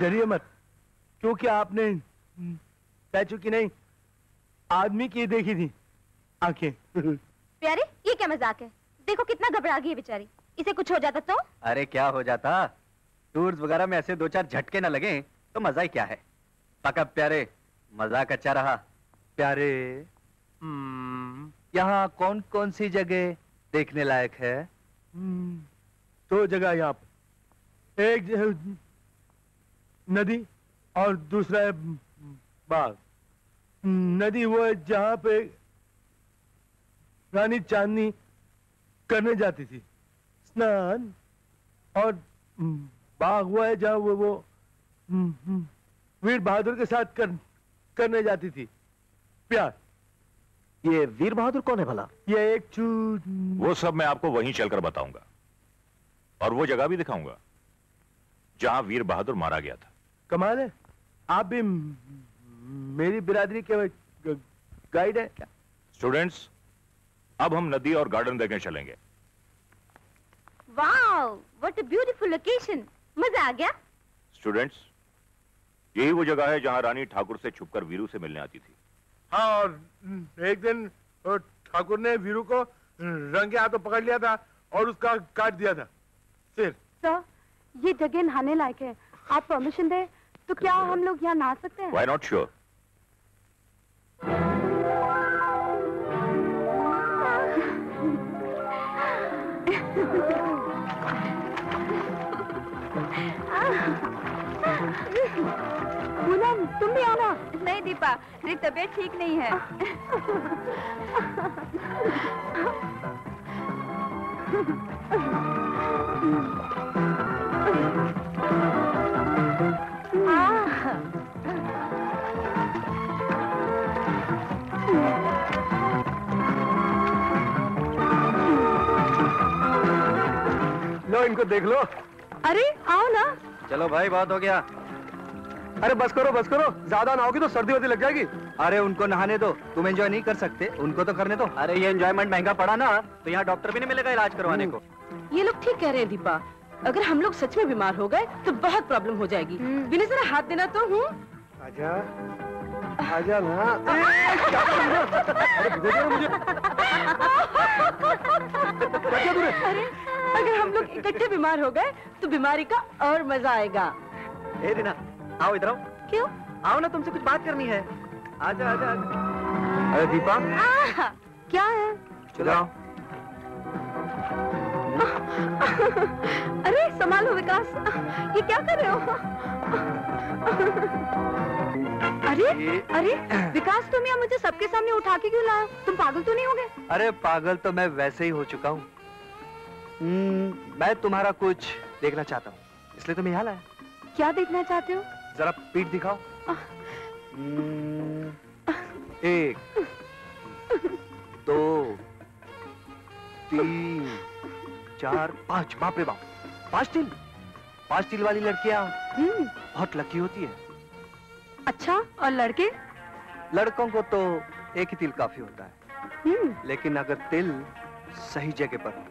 डरिए मत, क्योंकि आपने तेजू की नहीं, आदमी की देखी थी आंखें। प्यारे, ये क्या मजाक है? देखो कितना घबरा गई है बेचारी। इसे कुछ हो जाता तो? अरे क्या हो जाता, टूर्स वगैरह में ऐसे दो चार झटके ना लगे तो मजा ही क्या है। पक्का प्यारे, मजाक अच्छा रहा। प्यारे, यहाँ कौन कौन सी जगह देखने लायक है? 2 जगह यहाँ पर, एक नदी और दूसरा है बाग। नदी वो है जहाँ पे रानी चांदनी करने जाती थी स्नान, और बाग हुआ है जहाँ वो वीर बहादुर के साथ करने जाती थी प्यार। ये वीर बहादुर कौन है भला? ये एक चूत। वो सब मैं आपको वहीं चलकर बताऊंगा और वो जगह भी दिखाऊंगा जहां वीर बहादुर मारा गया था। कमाल है, आप भी मेरी बिरादरी के गाइड है क्या? स्टूडेंट्स, अब हम नदी और गार्डन देखने चलेंगे। Wow, what a beautiful location, मजा आ गया। स्टूडेंट्स, यही वो जगह है जहां रानी ठाकुर से छुपकर वीरू से मिलने आती थी। हाँ, और एक दिन ठाकुर ने वीरू को रंगे हाथों पकड़ लिया था और उसका काट दिया था सिर। सर, ये जगह नहाने लायक है, आप परमिशन दें तो क्या हम लोग यहाँ नहा सकते हैं? Why not sure? पूनम, तुम भी आना। नहीं दीपा, मेरी तबीयत ठीक नहीं है। लो, इनको देख लो। अरे आओ ना। चलो भाई, बहुत हो गया। अरे बस करो, बस करो, ज्यादा नहाओगी तो सर्दी वर्दी लग जाएगी। अरे उनको नहाने दो, तुम एंजॉय नहीं कर सकते, उनको तो करने दो। अरे ये एंजॉयमेंट महंगा पड़ा ना, तो यहाँ डॉक्टर भी नहीं मिलेगा इलाज करवाने को। ये लोग ठीक कह रहे हैं दीपा, अगर हम लोग सच में बीमार हो गए तो बहुत प्रॉब्लम हो जाएगी। विनय जरा हाथ देना तो। हूँ, आजा आजा ना। अरे अगर हम लोग इकट्ठे बीमार हो गए तो बीमारी का और मजा आएगा। रीना आओ, इधर आओ। क्यों? आओ ना, तुमसे कुछ बात करनी है। आजा आजा आजा। अरे दीपा, क्या है? चलो। अरे संभालो विकास, ये क्या कर रहे हो? अरे अरे विकास, तुम यहाँ मुझे सबके सामने उठा के क्यों लाया? तुम पागल तो नहीं हो गए? अरे पागल तो मैं वैसे ही हो चुका हूँ। मैं तुम्हारा कुछ देखना चाहता हूँ, इसलिए तुम्हें यहाँ लाया। क्या देखना चाहते हो? जरा पीठ दिखाओ। 1 2 3 4 5, बाप रे बाप, 5 तिल वाली लड़कियां बहुत लकी होती है। अच्छा, और लड़के? लड़कों को तो 1 ही तिल काफी होता है, लेकिन अगर तिल सही जगह पर हो।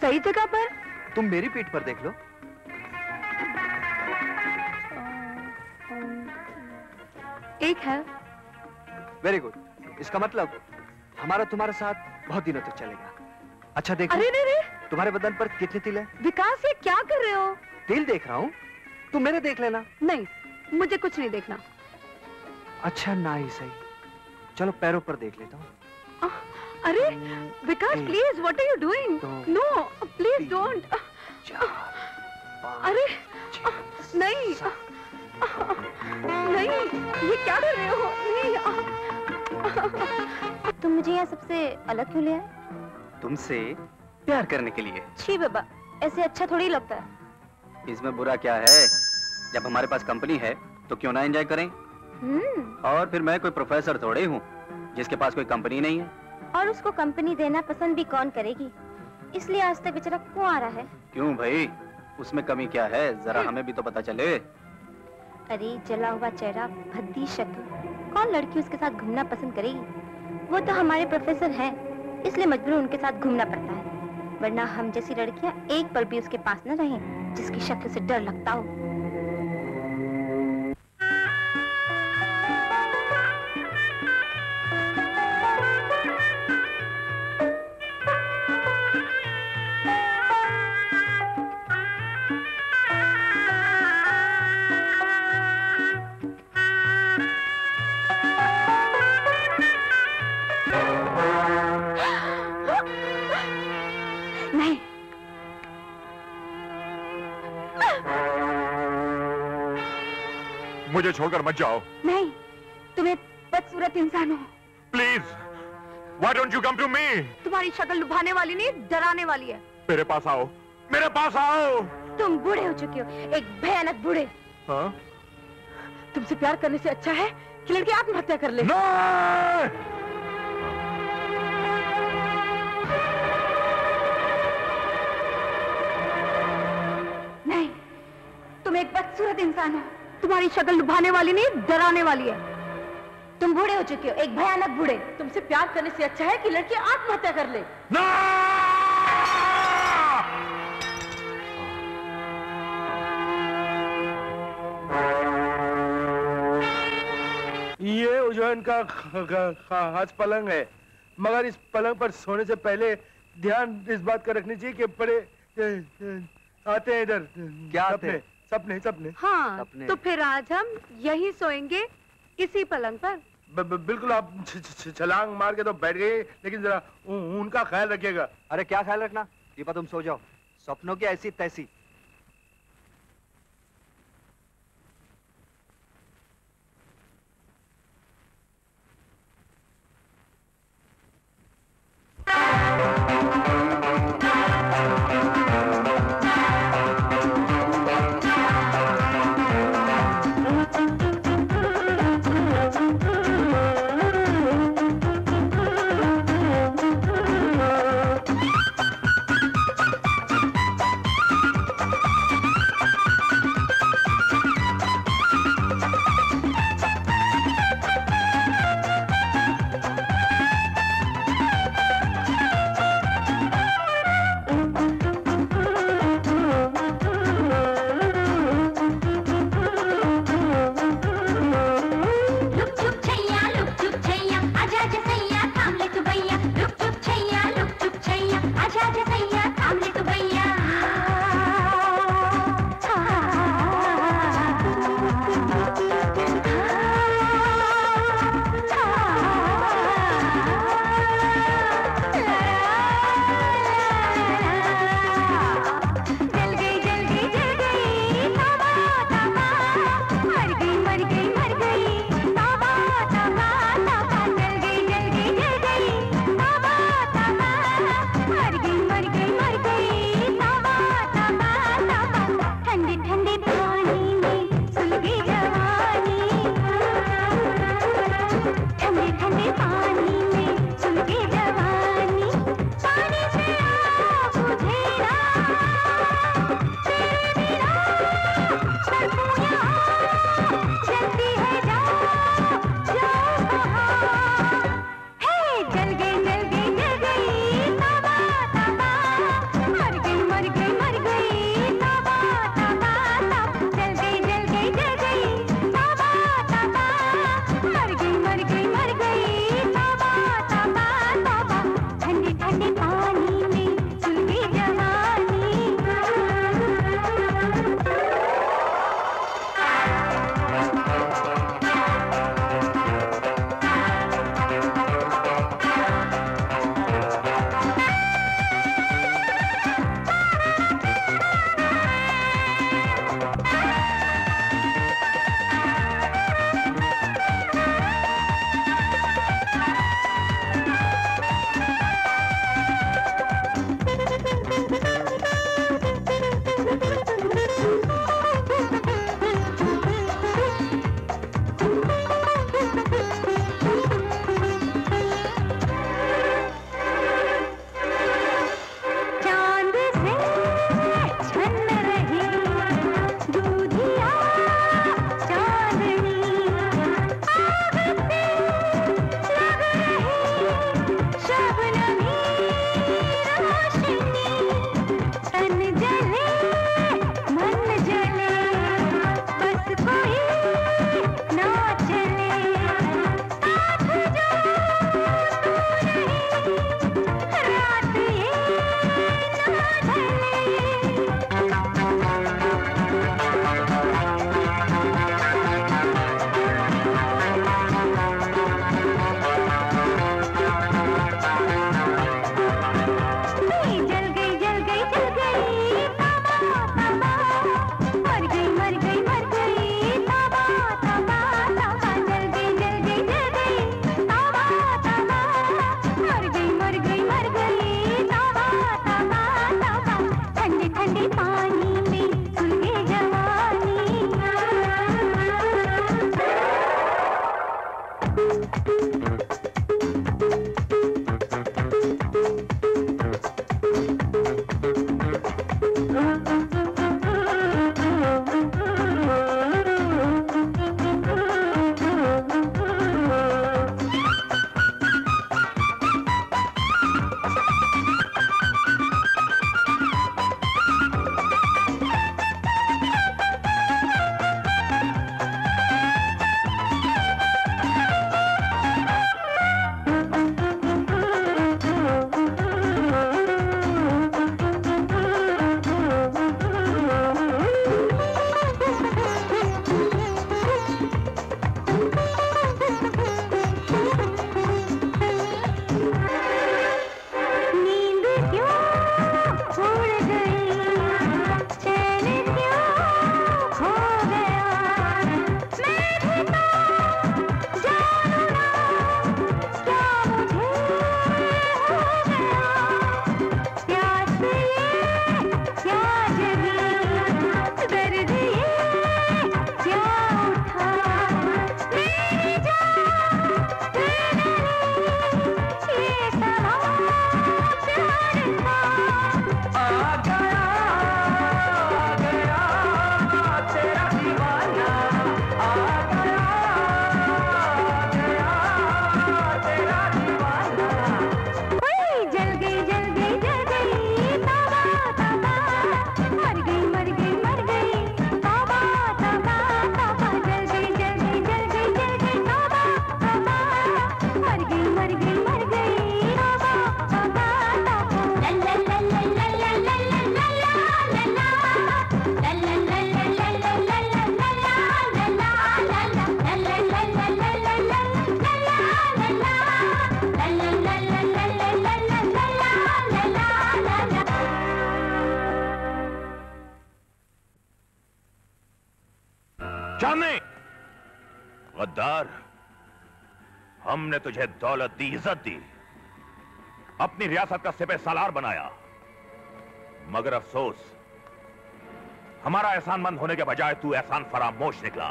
सही जगह पर? तुम मेरी पीठ पर देख लो। एक है। वेरी गुड, इसका मतलब हमारा तुम्हारे साथ बहुत दिनों तक चलेगा। अच्छा देखो। अरे नहीं, तुम्हारे बदन पर कितने तिल है? विकास, ये क्या कर रहे हो? तिल देख रहा हूँ, तुम मेरे देख लेना। नहीं, मुझे कुछ नहीं देखना। अच्छा ना ही सही, चलो पैरों पर देख लेता हूँ। अरे Vikas please, what are you doing? No please don't. अरे नहीं नहीं, ये क्या कर रहे हो? नहीं, तुम मुझे यहाँ सबसे अलग क्यों ले आए? तुमसे प्यार करने के लिए। छी बाबा, ऐसे अच्छा थोड़ी लगता है। इसमें बुरा क्या है? जब हमारे पास कंपनी है तो क्यों ना एंजॉय करें? और फिर मैं कोई प्रोफेसर थोड़े हूँ जिसके पास कोई कंपनी नहीं है। और उसको कंपनी देना पसंद भी कौन करेगी, इसलिए आज तक बेचारा कुंवारा है। क्यों भाई, उसमें कमी क्या है? जरा हमें भी तो पता चले। अरे जला हुआ चेहरा, भद्दी शक्ल, कौन लड़की उसके साथ घूमना पसंद करेगी? वो तो हमारे प्रोफेसर हैं, इसलिए मजबूर उनके साथ घूमना पड़ता है, वरना हम जैसी लड़कियां एक पल भी उसके पास न रहें जिसकी शक्ल से डर लगता हो। मुझे छोड़कर मत जाओ। नहीं, तुम्हें बदसूरत इंसान हो। Please, why don't you come to me? तुम्हारी शक्ल लुभाने वाली नहीं, डराने वाली है। मेरे पास आओ, मेरे पास आओ। तुम बूढ़े हो चुके हो, एक भयानक बूढ़े। हाँ? तुमसे प्यार करने से अच्छा है कि लड़की आत्महत्या कर ले। नहीं! नहीं, तुम एक बदसूरत इंसान हो। तुम्हारी शक्ल लुभाने वाली नहीं, डराने वाली है। तुम बूढ़े हो चुके हो, एक भयानक बूढ़े। तुमसे प्यार करने से अच्छा है कि लड़की आत्महत्या कर ले। ना! ये उज्जैन का खास पलंग है, मगर इस पलंग पर सोने से पहले ध्यान इस बात का रखनी चाहिए कि बड़े आते हैं इधर। क्या सपने? सपने सपने। हाँ सपने। तो फिर आज हम यही सोएंगे, इसी पलंग पर। बिल्कुल, आप छलांग मार के तो बैठ गए, लेकिन जरा उनका ख्याल रखिएगा। अरे क्या ख्याल रखना, दीपा तुम सो जाओ, सपनों की ऐसी तैसी। जाने। गद्दार, हमने तुझे दौलत दी, इज्जत दी, अपनी रियासत का सिपह सालार बनाया, मगर अफसोस हमारा एहसानमंद होने के बजाय तू एहसान फरामोश निकला।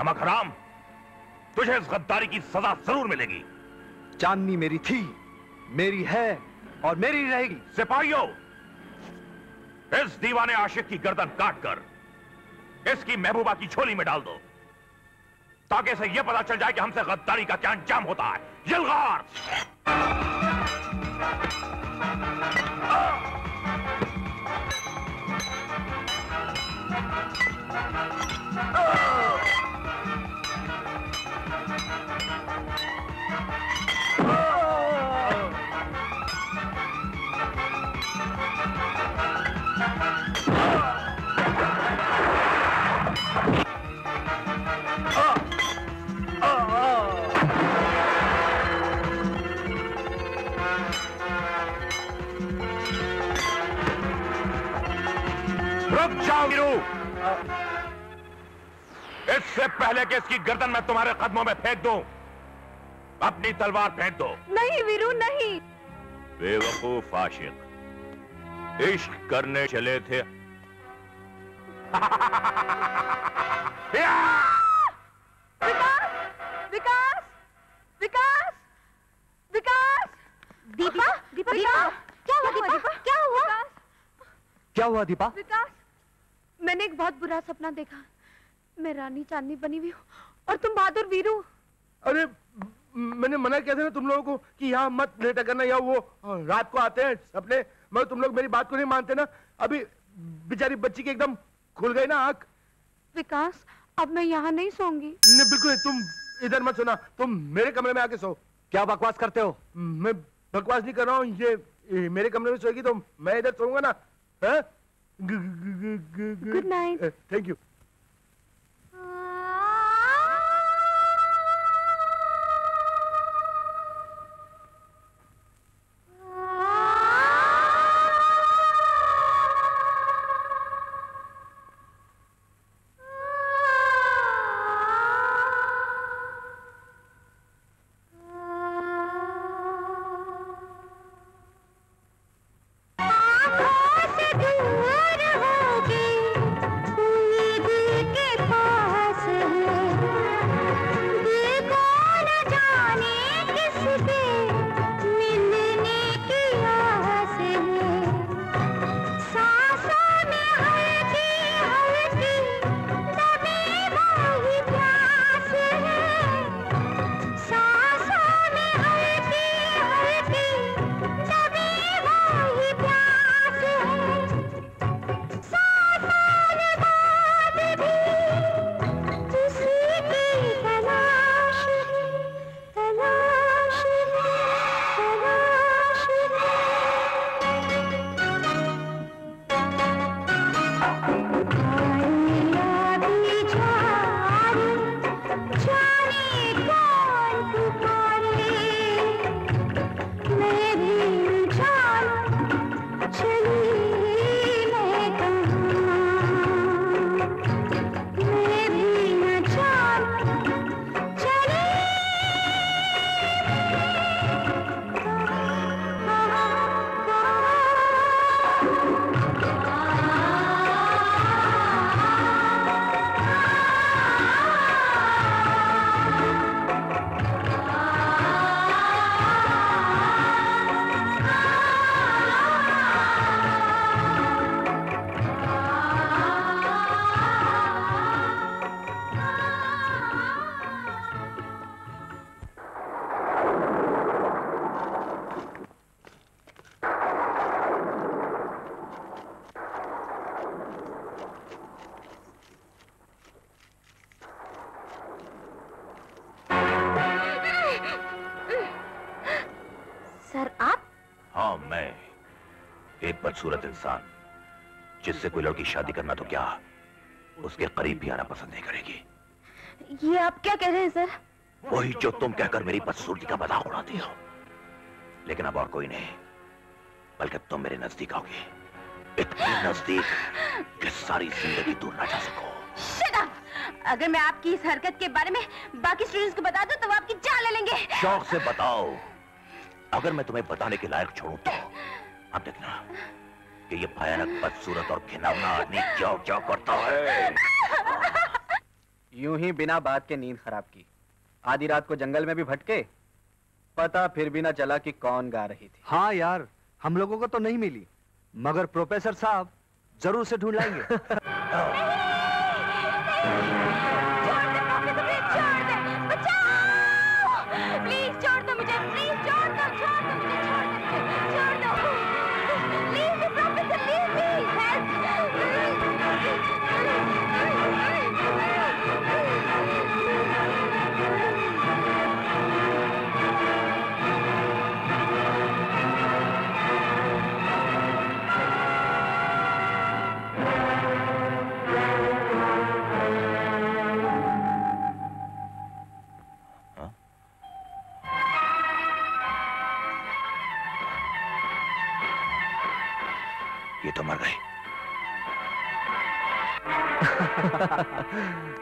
नमक हराम, तुझे इस गद्दारी की सजा जरूर मिलेगी। चांदनी मेरी थी, मेरी है और मेरी रहेगी। सिपाहियों, इस दीवाने आशिक की गर्दन काट कर इसकी महबूबा की झोली में डाल दो, ताकि इसे यह पता चल जाए कि हमसे गद्दारी का क्या अंजाम होता है। जलगार! इससे पहले कि इसकी गर्दन मैं तुम्हारे कदमों में फेंक दूं, अपनी तलवार फेंक दो। नहीं वीरू, नहीं। बेवकूफ आशिक, इश्क करने चले थे। विकास, विकास, विकास, विकास। दीपा, दीपा, दीपा, क्या हुआ? दीपा, क्या हुआ? क्या हुआ दीपा? विकास, मैंने एक बहुत बुरा सपना देखा। मैं रानी चांदनी बनी हुई हूँ और तुम बहादुर वीरू। अरे मैंने मना किया था ना तुम लोगों को कि यहाँ मत लेटा करना, या वो रात को आते हैं सपने। मगर तुम लोग मेरी बात को नहीं मानते ना। अभी बेचारी बच्ची की एकदम खुल गई ना आँख। विकास, अब मैं यहाँ नहीं सोऊंगी। नहीं, बिल्कुल नहीं, तुम इधर मत सोना, तुम मेरे कमरे में आके सो। क्या बकवास करते हो? मैं बकवास नहीं कर रहा हूँ। ये मेरे कमरे में सोएगी तो मैं इधर सोऊंगा ना। Good night. Thank you. इंसान जिससे कोई लड़की शादी करना तो क्या, उसके करीब भी आना पसंद नहीं करेगी। ये आप क्या कह रहे हैं सर? वही जो तुम कहकर मेरी बदसूरती का मजाक उड़ाती हो। लेकिन अब और कोई नहीं, बल्कि तुम मेरे नजदीक आओगी, इतनी नजदीक कि सारी जिंदगी दूर ना जा सको। अगर मैं आपकी इस हरकत के बारे में बाकी स्टूडेंट्स को बता दूं तो वो आपकी जान ले लेंगे। शौक से बताओ, अगर मैं तुम्हें बताने के लायक छोड़ूं तो अब देखना कि ये भयानक बदसूरत और घिनौना आदमी क्यों करता है। यूं ही बिना बात के नींद खराब की, आधी रात को जंगल में भी भटके, पता फिर भी ना चला कि कौन गा रही थी। हाँ यार, हम लोगों को तो नहीं मिली, मगर प्रोफेसर साहब जरूर से ढूंढ लाएंगे।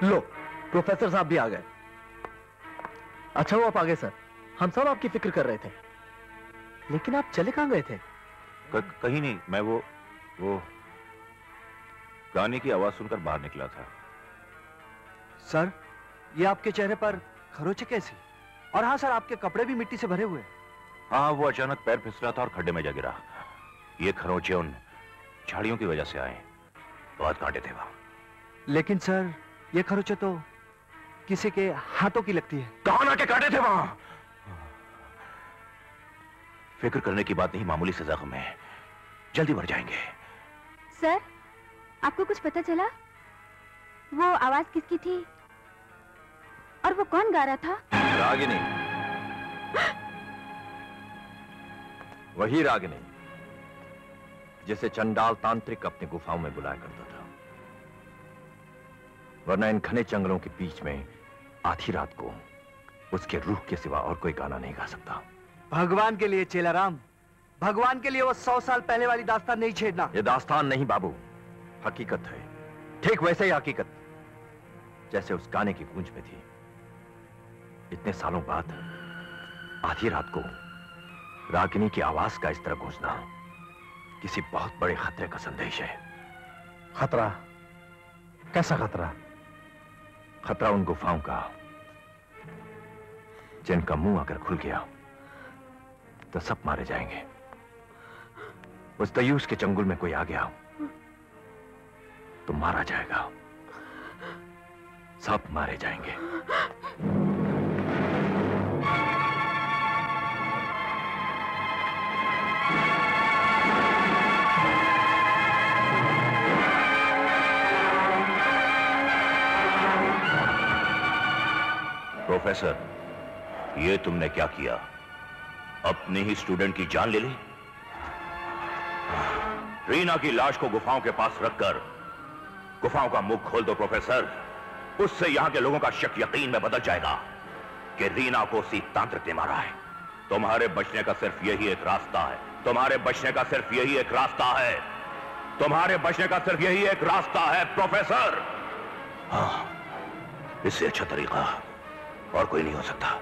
लो, प्रोफेसर साहब भी आ गए। अच्छा वो आप आ गए सर, हम सब आपकी फिक्र कर रहे थे। लेकिन आप चले कहाँ गए थे? कहीं नहीं, मैं वो गाने की आवाज सुनकर बाहर निकला था। सर, ये आपके चेहरे पर खरोंच कैसी? और हाँ सर, आपके कपड़े भी मिट्टी से भरे हुए। हाँ, वो अचानक पैर फिसला था और खड्डे में जा गिरा। ये खरोंचे उन झाड़ियों की वजह से आए, बहुत कांटे थे वहां। लेकिन सर, ये खरोंचे तो किसी के हाथों की लगती है। कौन आके काटे थे वहां? फिक्र करने की बात नहीं, मामूली से जख्म है, जल्दी भर जाएंगे। सर, आपको कुछ पता चला वो आवाज किसकी थी और वो कौन गा रहा था? रागिनी। वही रागिनी जिसे चंडाल तांत्रिक अपनी गुफाओं में बुलाया करता था, वरना इन घने जंगलों के बीच में आधी रात को उसके रूह के सिवा और कोई गाना नहीं गा सकता। भगवान के लिए चेलाराम, भगवान के लिए वो 100 साल पहले वाली दास्तान नहीं छेड़ना। ये दास्तान नहीं बाबू, हकीकत है, ठीक वैसे ही हकीकत जैसे उस गाने की गूंज में थी। इतने सालों बाद आधी रात को रागिनी की आवाज का इस तरह गूंजना किसी बहुत बड़े खतरे का संदेश है। खतरा? कैसा खतरा? खतरा उन गुफाओं का जिनका मुंह अगर खुल गया तो सब मारे जाएंगे। उस तयूस के जंगल में कोई आ गया तो मारा जाएगा, सब मारे जाएंगे। प्रोफेसर, ये तुमने क्या किया? अपने ही स्टूडेंट की जान ले ली? रीना की लाश को गुफाओं के पास रखकर गुफाओं का मुंह खोल दो प्रोफेसर, उससे यहां के लोगों का शक यकीन में बदल जाएगा कि रीना को उसी तांत्रिक ने मारा है। तुम्हारे बचने का सिर्फ यही एक रास्ता है, तुम्हारे बचने का सिर्फ यही एक रास्ता है, तुम्हारे बचने का सिर्फ यही एक रास्ता है प्रोफेसर। हाँ, इससे अच्छा तरीका और कोई नहीं हो सकता।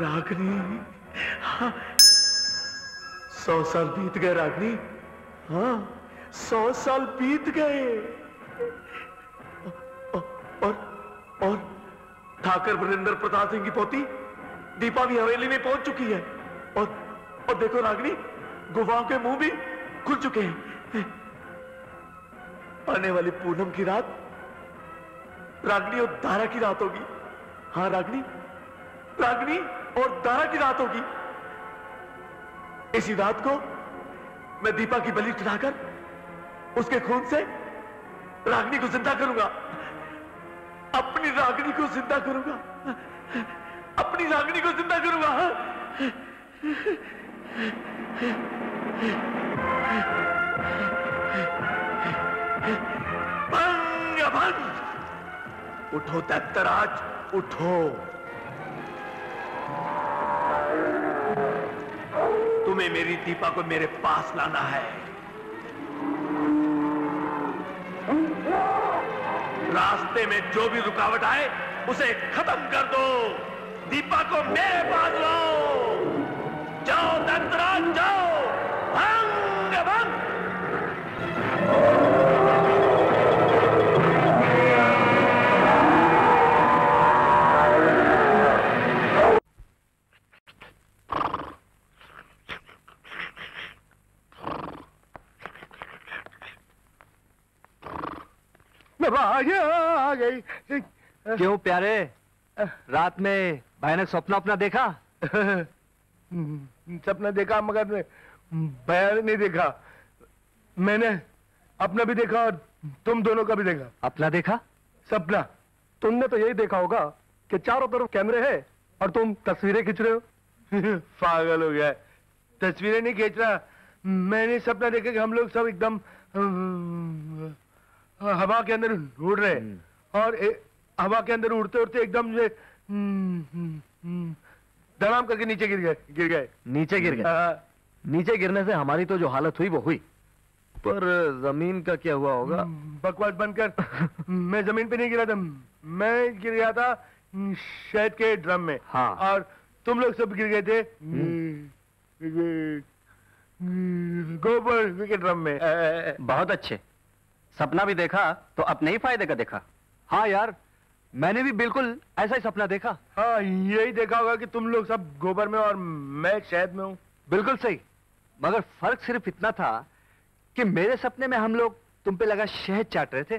रागिनी, हाँ 100 साल बीत गए रागिनी, हाँ 100 साल बीत गए। और ठाकर वीरेंद्र प्रताप सिंह की पोती दीपा भी हवेली में पहुंच चुकी है। और देखो रागिनी, गुफाओं के मुंह भी खुल चुके हैं। आने वाली पूनम की रात रागिनी और दारा की रात होगी। हाँ रागिनी, रागिनी और दारा की रात होगी। इसी रात को मैं दीपा की बलि चढ़ाकर उसके खून से रागिनी को जिंदा करूंगा, अपनी रागिनी को जिंदा करूंगा, अपनी रागिनी को जिंदा करूंगा। भंग भंग, उठो दत्तराज उठो, तुम्हें मेरी दीपा को मेरे पास लाना है। रास्ते में जो भी रुकावट आए उसे खत्म कर दो, दीपा को मेरे पास लाओ। जाओ दत्तराज जाओ, भंग भंग। आ गई। क्यों प्यारे, रात में भाई ने सपना अपना देखा? सपना देखा मगर भाई नहीं देखा। मैंने अपना भी देखा और तुम दोनों का भी देखा। अपना देखा? सपना। तुमने तो यही देखा होगा कि चारों तरफ कैमरे हैं और तुम तस्वीरें खींच रहे हो। पागल हो गया, तस्वीरें नहीं खींच रहा। मैंने सपना देखा कि हम लोग सब एकदम हवा के अंदर उड़ रहे हैं और हवा के अंदर उड़ते उड़ते एकदम जो धड़ाम करके नीचे गिर गए। नीचे गिरने से हमारी तो जो हालत हुई वो हुई, पर जमीन का क्या हुआ होगा? बकवास बनकर मैं जमीन पे नहीं गिरा था, मैं गिर गया था शहद के ड्रम में। हाँ। और तुम लोग सब गिर गए थे गोबर के ड्रम में। बहुत अच्छे, सपना भी देखा तो अपने ही फायदे का देखा। हाँ यार, मैंने भी बिल्कुल ऐसा ही सपना देखा। हाँ, यही देखा होगा कि तुम लोग सब गोबर में और मैं शहद में हूँ। बिल्कुल सही, मगर फर्क सिर्फ इतना था कि मेरे सपने में हम लोग तुम पे लगा शहद चाट रहे थे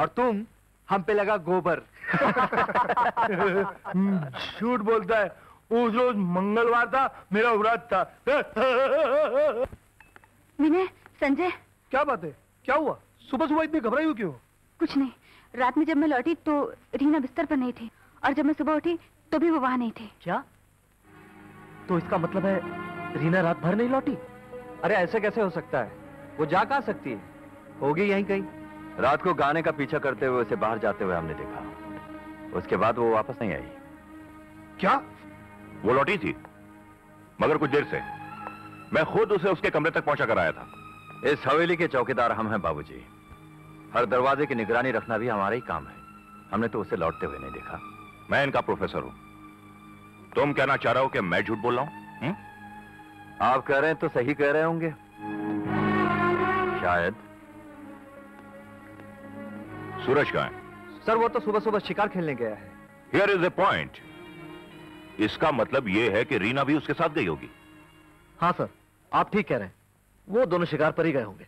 और तुम हम पे लगा गोबर। झूठ बोलता है, उस रोज मंगलवार था, मेरा व्रत था। विनय, संजय, क्या बात है? क्या हुआ? सुबह सुबह इतनी घबराई हो क्यों? कुछ नहीं, रात में जब मैं लौटी तो रीना बिस्तर पर नहीं थी और जब मैं सुबह उठी तो भी वो वहां नहीं थी। क्या? तो इसका मतलब है रीना रात भर नहीं लौटी? अरे ऐसे कैसे हो सकता है, वो जा कहां सकती है? होगी यहीं कहीं। रात को गाने का पीछा करते हुए उसे बाहर जाते हुए हमने देखा, उसके बाद वो वापस नहीं आई। क्या? वो लौटी थी मगर कुछ देर से, मैं खुद उसे उसके कमरे तक पहुंचा कर आया था। इस हवेली के चौकीदार हम हैं बाबूजी, हर दरवाजे की निगरानी रखना भी हमारा ही काम है। हमने तो उसे लौटते हुए नहीं देखा। मैं इनका प्रोफेसर हूं, तुम कहना चाह रहे हो कि मैं झूठ बोल रहा हूं? आप कह रहे हैं तो सही कह रहे होंगे शायद। सूरज कहाँ है? सर वो तो सुबह सुबह शिकार खेलने गया है। हियर इज द पॉइंट, इसका मतलब यह है कि रीना भी उसके साथ गई होगी। हाँ सर, आप ठीक कह रहे हैं, वो दोनों शिकार पर ही गए होंगे।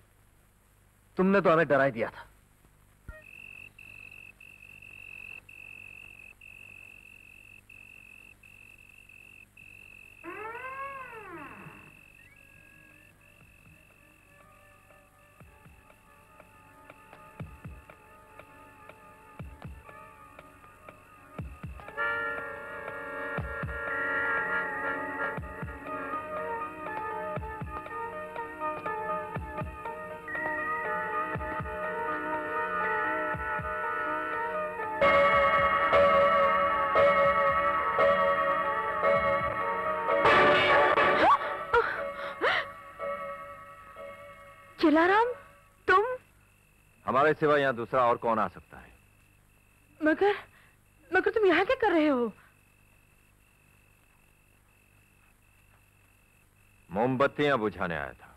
तुमने तो हमें डरा ही दिया था। चेलाराम, तुम? हमारे सिवा यहाँ दूसरा और कौन आ सकता है? मगर तुम यहाँ क्या कर रहे हो? मोमबत्तियां बुझाने आया था।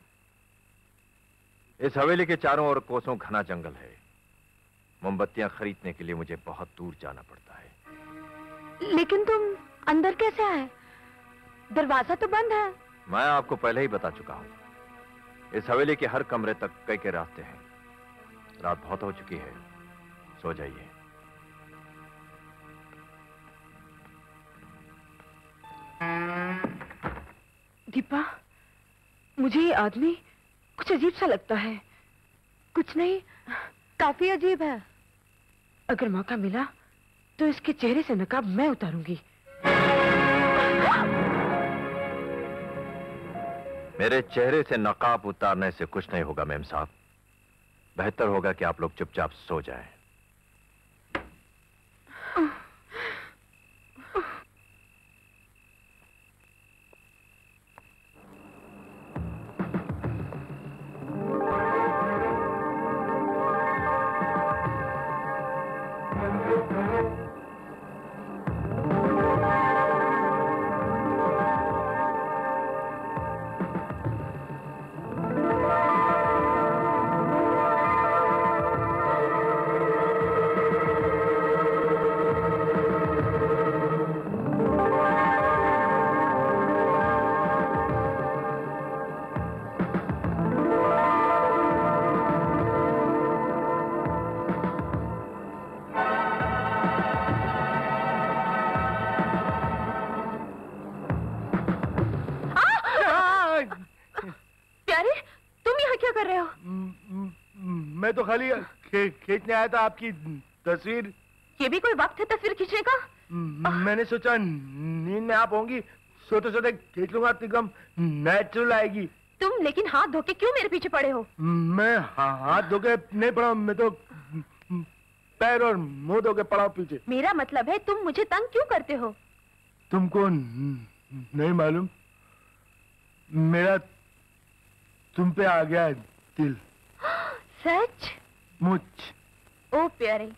इस हवेली के चारों ओर कोसों घना जंगल है। मोमबत्तियां खरीदने के लिए मुझे बहुत दूर जाना पड़ता है। लेकिन तुम अंदर कैसे आए? दरवाजा तो बंद है। मैं आपको पहले ही बता चुका हूं, इस हवेली के हर कमरे तक कई के रास्ते हैं। रात बहुत हो चुकी है, सो जाइए। दीपा, मुझे ये आदमी कुछ अजीब सा लगता है। कुछ नहीं, काफी अजीब है। अगर मौका मिला तो इसके चेहरे से नकाब मैं उतारूंगी। मेरे चेहरे से नकाब उतारने से कुछ नहीं होगा मेम साहब। बेहतर होगा कि आप लोग चुपचाप सो जाएं। खाली खींचने आया था आपकी तस्वीर। ये भी कोई वक्त है तस्वीर खींचने का? मैंने सोचा नींद में आप होंगी, सोते सोते खींच लूंगा, एकदम नेचुरल आएगी। तुम लेकिन हाथ धोके क्यों मेरे पीछे पड़े हो? मैं हाथ धोके नहीं पड़ा, मैं तो पैर और मुंह धोके पड़ा पीछे। मेरा मतलब है तुम मुझे तंग क्यों करते हो? तुमको नहीं मालूम, मेरा तुम पे आ गया दिल। सच? मुझ। ओ प्यारे,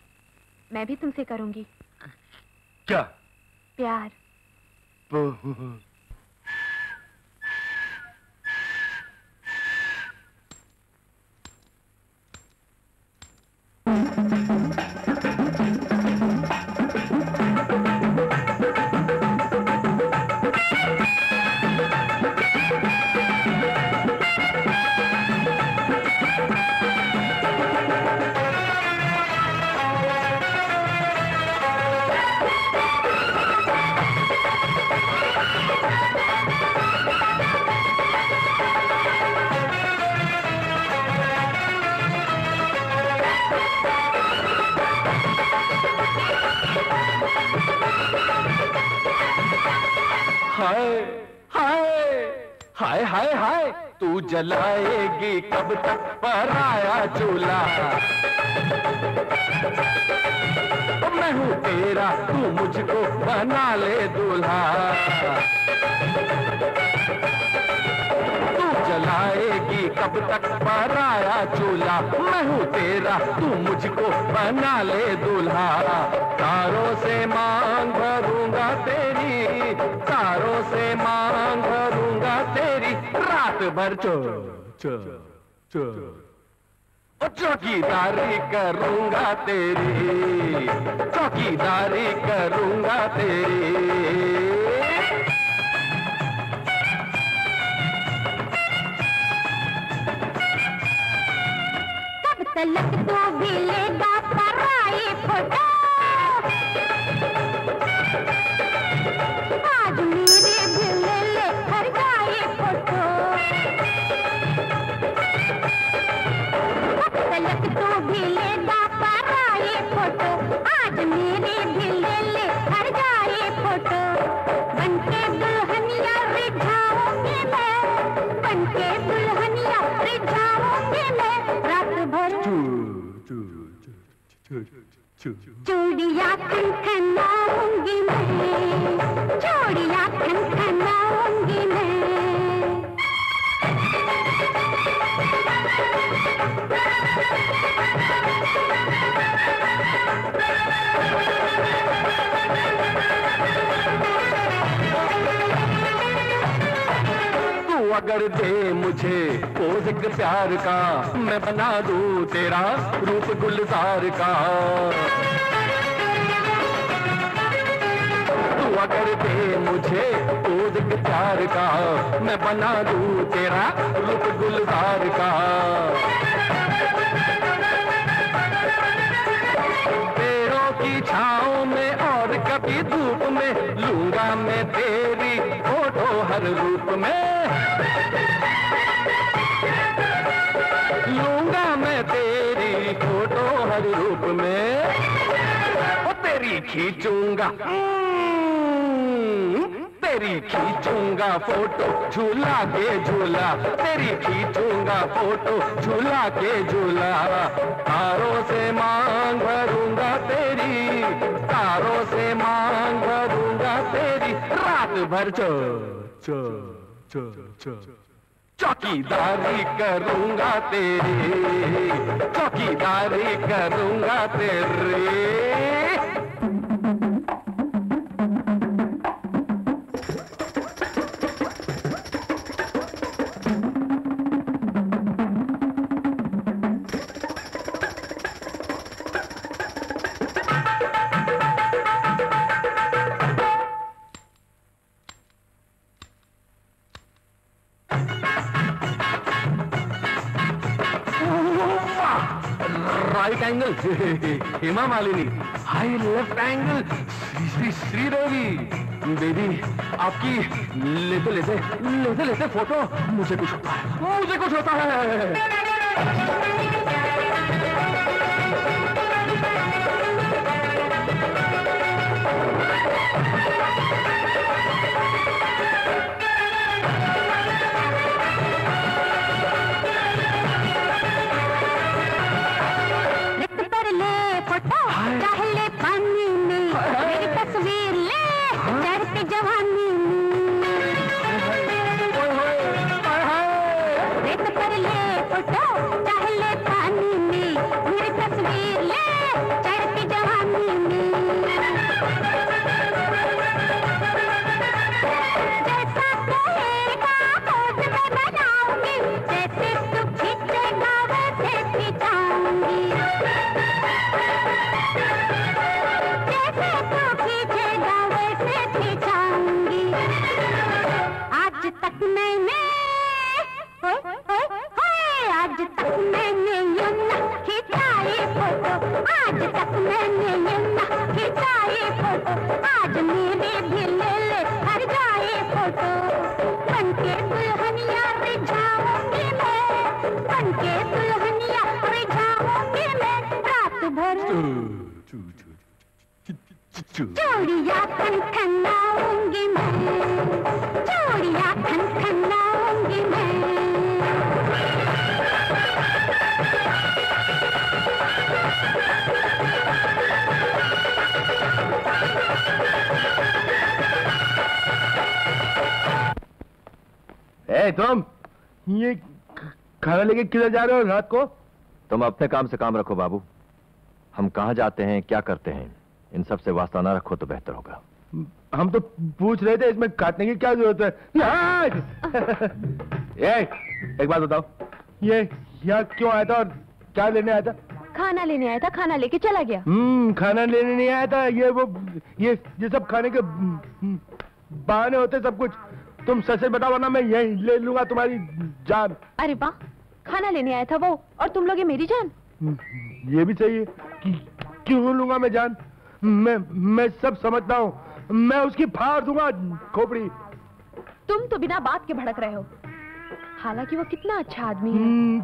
मैं भी तुमसे करूंगी। क्या? प्यार। जलाएगी कब तक पराया चूल्हा? मैं हूँ तेरा, तू मुझको बना ले दूल्हा। तू जलाएगी कब तक पराया चूल्हा? मैं हूँ तेरा, तू मुझको बना ले दूल्हा। तारों से मांग भरूंगा तेरी, तारों से मांग भरूंगा तेरी। रात भर चो चो चो चौकीदारी करूंगा तेरी, चौकीदारी करूंगा तेरी। कब तलक तू भी लेगा पराए फोटो? आज मेरे भी ले घर गाए फोटो। कब तलक तू भी लेगा पराए फोटो? आज मेरे भी ले घर गाए फोटो। बनके दुल्हनिया रिझाऊंगी मैं, बनके दुल्हनिया रिझाऊंगी मैं। रात भर चूड़िया खनखनाऊंगी मैं, चूड़िया खनखनाऊंगी मैं। अगर दे मुझे कोजिक प्यार का, मैं बना दूं तेरा रूप गुलजार का। तू अगर दे मुझे कोजिक प्यार का, मैं बना दूं तेरा रूप गुलजार का। पेड़ों की छाँव में और कभी धूप में लूंगा मैं तेरी फोटो हर रूप में, लूंगा मैं तेरी फोटो हर रूप में। वो तेरी खींचूंगा, तेरी खींचूंगा फोटो झूला के झूला, तेरी खींचूंगा फोटो झूला के झूला। तारों से मांग भरूंगा तेरी, तारों से मांग भरूंगा तेरी। रात भर चो चो चो चो चौकीदारी करूंगा तेरी, चौकीदारी करूंगा तेरी। Hema Malini, high left angle, Shri Shri Shri Devi. Baby आपकी लेते लेते लेते लेते फोटो मुझे कुछ होता है, मुझे कुछ होता है। लेके किधर जा रहे हो रात को? तुम अपने काम से काम रखो बाबू, हम कहाँ जाते हैं क्या करते हैं इन सब से वास्ता ना रखो तो बेहतर होगा। हम तो पूछ रहे थे इसमें काटने की क्या जरूरत है। एक बात बताओ, ये यहाँ क्यों आया था और क्या लेने आया था? खाना लेने आया था, खाना लेके चला गया। खाना लेने नहीं आया था, ये वो ये सब खाने के बहाने होते सब कुछ। तुम सच सच बताओ वरना मैं यही ले लूंगा तुम्हारी जान। अरे वाह, खाना लेने आया था वो और तुम लोग मेरी जान। ये भी चाहिए कि क्यों लूंगा मैं जान? मैं सब समझता हूँ, मैं उसकी फाड़ दूंगा खोपड़ी। तुम तो बिना बात के भड़क रहे हो, हालांकि वो कितना अच्छा आदमी है,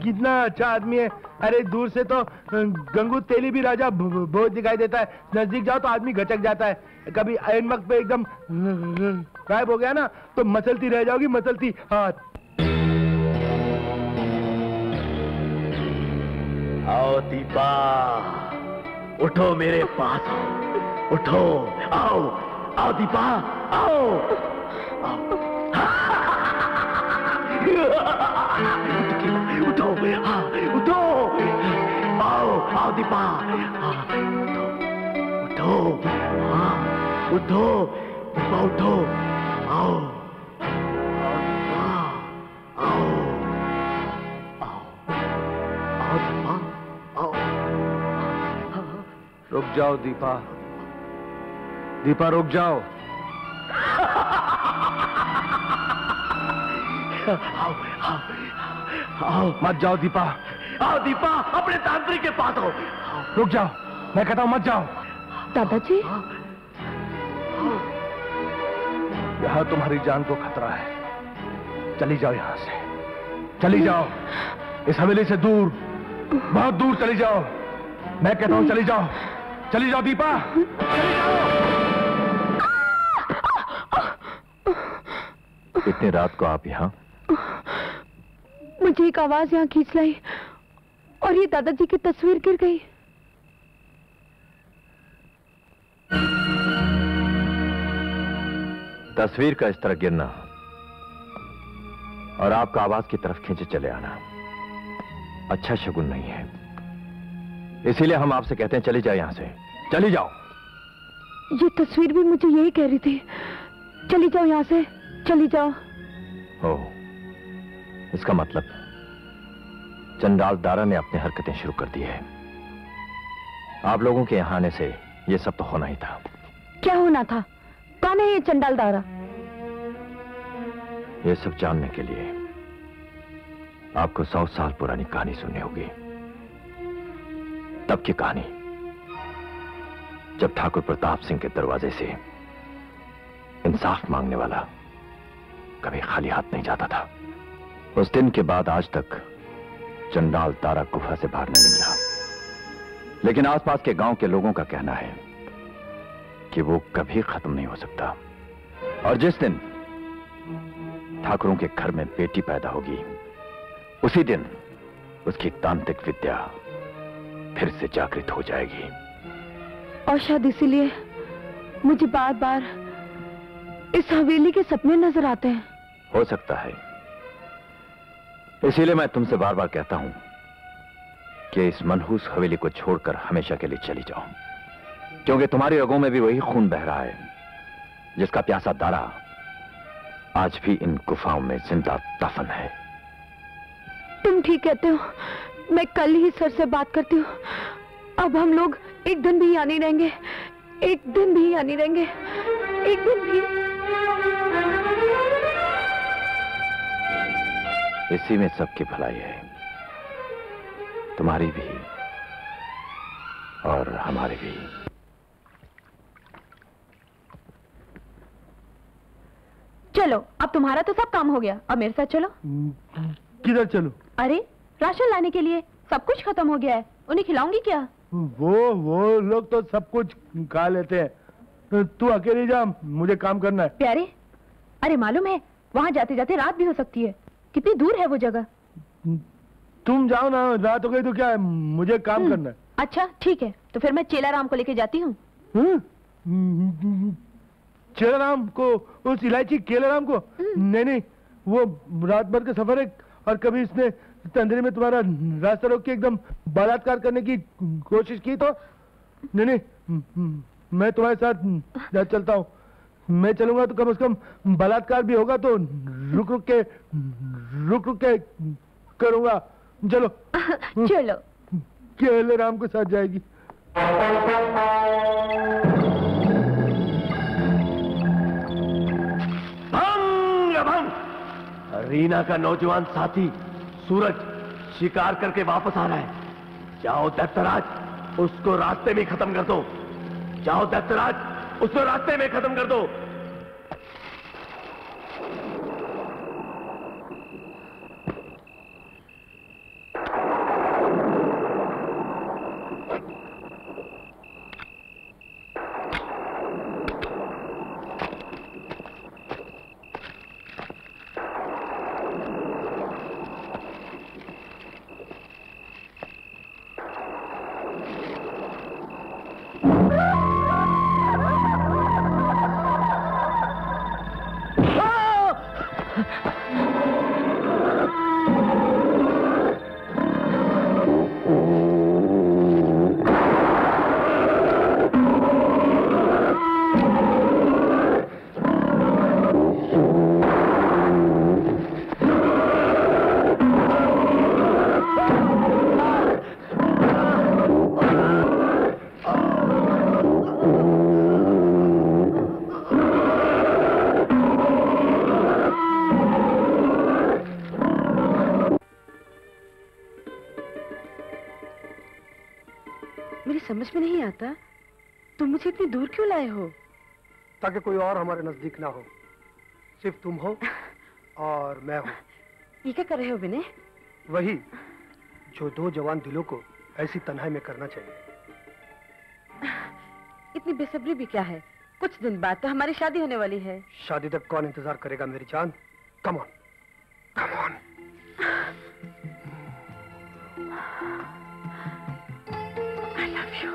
कितना अच्छा आदमी है। अरे दूर से तो गंगू तेली भी राजा भोज दिखाई देता है, नजदीक जाओ तो आदमी घचक जाता है। कभी ऐन वक्त पे एकदम गायब हो गया ना तो मचलती रह जाओगी, मचलती। हाँ आओ दीपा, उठो मेरे पास, उठो, आओ आओ दीपा आओ, आओ। उठो हाँ उठो, आओ आओ दीपा, उठो हाँ उठो, उठो आओ, आओ रुक जाओ दीपा, दीपा रुक जाओ। आओ, आओ, आओ। मत जाओ दीपा। आओ दीपा, अपने तांत्रिक के पास आओ। रुक जाओ, मैं कहता हूँ मत जाओ। दादाजी, यहाँ तुम्हारी जान को खतरा है, चली जाओ यहाँ से, चली जाओ, इस हवेली से दूर, बहुत दूर चली जाओ। मैं कहता हूँ चली जाओ, चली जाओ दीपा, चली जाओ। इतनी रात को आप यहाँ? मुझे एक आवाज यहाँ खींच लाई और ये दादाजी की तस्वीर गिर गई। तस्वीर का इस तरह गिरना और आपका आवाज की तरफ खींचे चले आना अच्छा शगुन नहीं है, इसीलिए हम आपसे कहते हैं चले जाओ यहां से, चली जाओ। ये तस्वीर भी मुझे यही कह रही थी, चली जाओ यहां से, चली जाओ। ओ, इसका मतलब चंडाल दारा ने अपनी हरकतें शुरू कर दी है। आप लोगों के यहां आने से यह सब तो होना ही था। क्या होना था? कौन है ये चंडाल दारा? ये सब जानने के लिए आपको 100 साल पुरानी कहानी सुननी होगी। तब की कहानी जब ठाकुर प्रताप सिंह के दरवाजे से इंसाफ मांगने वाला कभी खाली हाथ नहीं जाता था। उस दिन के बाद आज तक चंडाल दारा गुफा से बाहर नहीं निकला, लेकिन आसपास के गांव के लोगों का कहना है कि वो कभी खत्म नहीं हो सकता। और जिस दिन ठाकुरों के घर में बेटी पैदा होगी, उसी दिन उसकी तांत्रिक विद्या फिर से जागृत हो जाएगी। और शायद इसीलिए मुझे बार बार इस हवेली के सपने नजर आते हैं। हो सकता है, इसीलिए मैं तुमसे बार बार कहता हूं कि इस मनहूस हवेली को छोड़कर हमेशा के लिए चली जाओ, क्योंकि तुम्हारी रगों में भी वही खून बह रहा है जिसका प्यासा दारा आज भी इन गुफाओं में जिंदा दफन है। तुम ठीक कहते हो, मैं कल ही सर से बात करती हूँ। अब हम लोग एक दिन भी यहाँ नहीं रहेंगे, एक दिन भी यहाँ नहीं रहेंगे, एक दिन भी। इसी में सबकी भलाई है, तुम्हारी भी और हमारी भी। चलो, अब तुम्हारा तो सब काम हो गया, अब मेरे साथ चलो। किधर चलो? अरे राशन लाने के लिए, सब कुछ खत्म हो गया है, उन्हें खिलाऊंगी क्या? वो लोग तो सब कुछ खा लेते हैं, तू अकेली जा, मुझे काम करना है। प्यारे, अरे मालूम है वहाँ जाते जाते रात भी हो सकती है, कितनी दूर है वो जगह। तुम जाओ ना, रात हो गई तो क्या है, मुझे काम करना है। अच्छा ठीक है, तो फिर मैं चेलाराम को लेके जाती हूँ। चेलाराम को? उस इलायची केलाराम को? नहीं नहीं, वो रात भर का सफर है, और कभी इसने तंदरी में तुम्हारा रास्ता रोक के एकदम बलात्कार करने की कोशिश की तो? नहीं नहीं, मैं तुम्हारे साथ चलता हूँ। मैं चलूंगा तो कम से कम बलात्कार भी होगा तो रुक रुक के करूंगा। चलो चलो, केलाराम के साथ जाएगी। रीना का नौजवान साथी सूरज शिकार करके वापस आ रहा है। जाओ दैत्यराज, उसको रास्ते में खत्म कर दो। जाओ दैत्यराज, उसको रास्ते में खत्म कर दो। समझ में नहीं आता, तुम मुझे इतनी दूर क्यों लाए हो? ताकि कोई और हमारे नजदीक ना हो, सिर्फ तुम हो और मैं हूँ। ये क्या कर रहे हो विनय? वही जो दो जवान दिलों को ऐसी तन्हाई में करना चाहिए। इतनी बेसब्री भी क्या है? कुछ दिन बाद तो हमारी शादी होने वाली है। शादी तक कौन इंतजार करेगा मेरी जान? Come on, come on. I love you.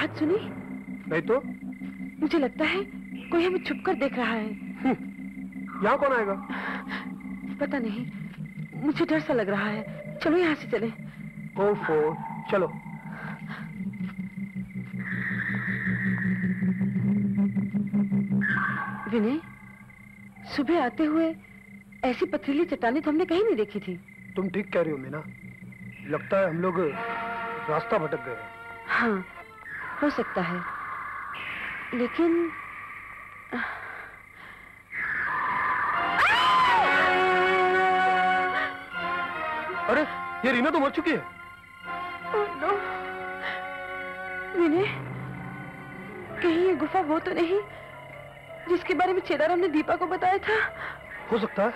बात सुनी? नहीं तो? मुझे लगता है कोई हमें छुपकर देख रहा है। यहाँ कौन आएगा? पता नहीं, मुझे डर सा लग रहा है। चलो यहाँ से चले। ओफो, चलो। विनय, सुबह आते हुए ऐसी पथरीली चट्टानें तो हमने कहीं नहीं देखी थी। तुम ठीक कह रही हो मीना, लगता है हम लोग रास्ता भटक गए। हाँ, हो सकता है, लेकिन अरे ये रीना तो मर चुकी है। विनय, कहीं ये गुफा वो तो नहीं जिसके बारे में चेलाराम ने दीपा को बताया था? हो सकता है।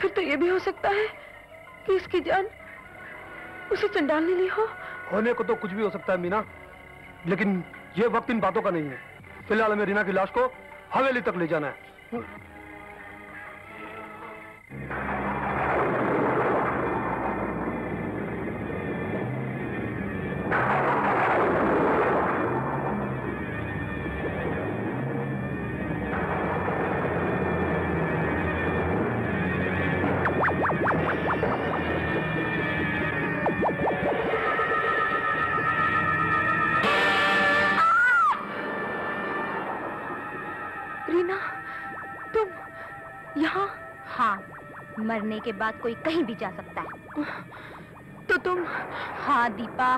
फिर तो ये भी हो सकता है कि इसकी जान उसे चंडाल ने ली हो। होने को तो कुछ भी हो सकता है मीना, लेकिन ये वक्त इन बातों का नहीं है। फिलहाल हमें रीना की लाश को हवेली तक ले जाना है। मरने के बाद कोई कहीं भी जा सकता है। तो तुम? हाँ दीपा,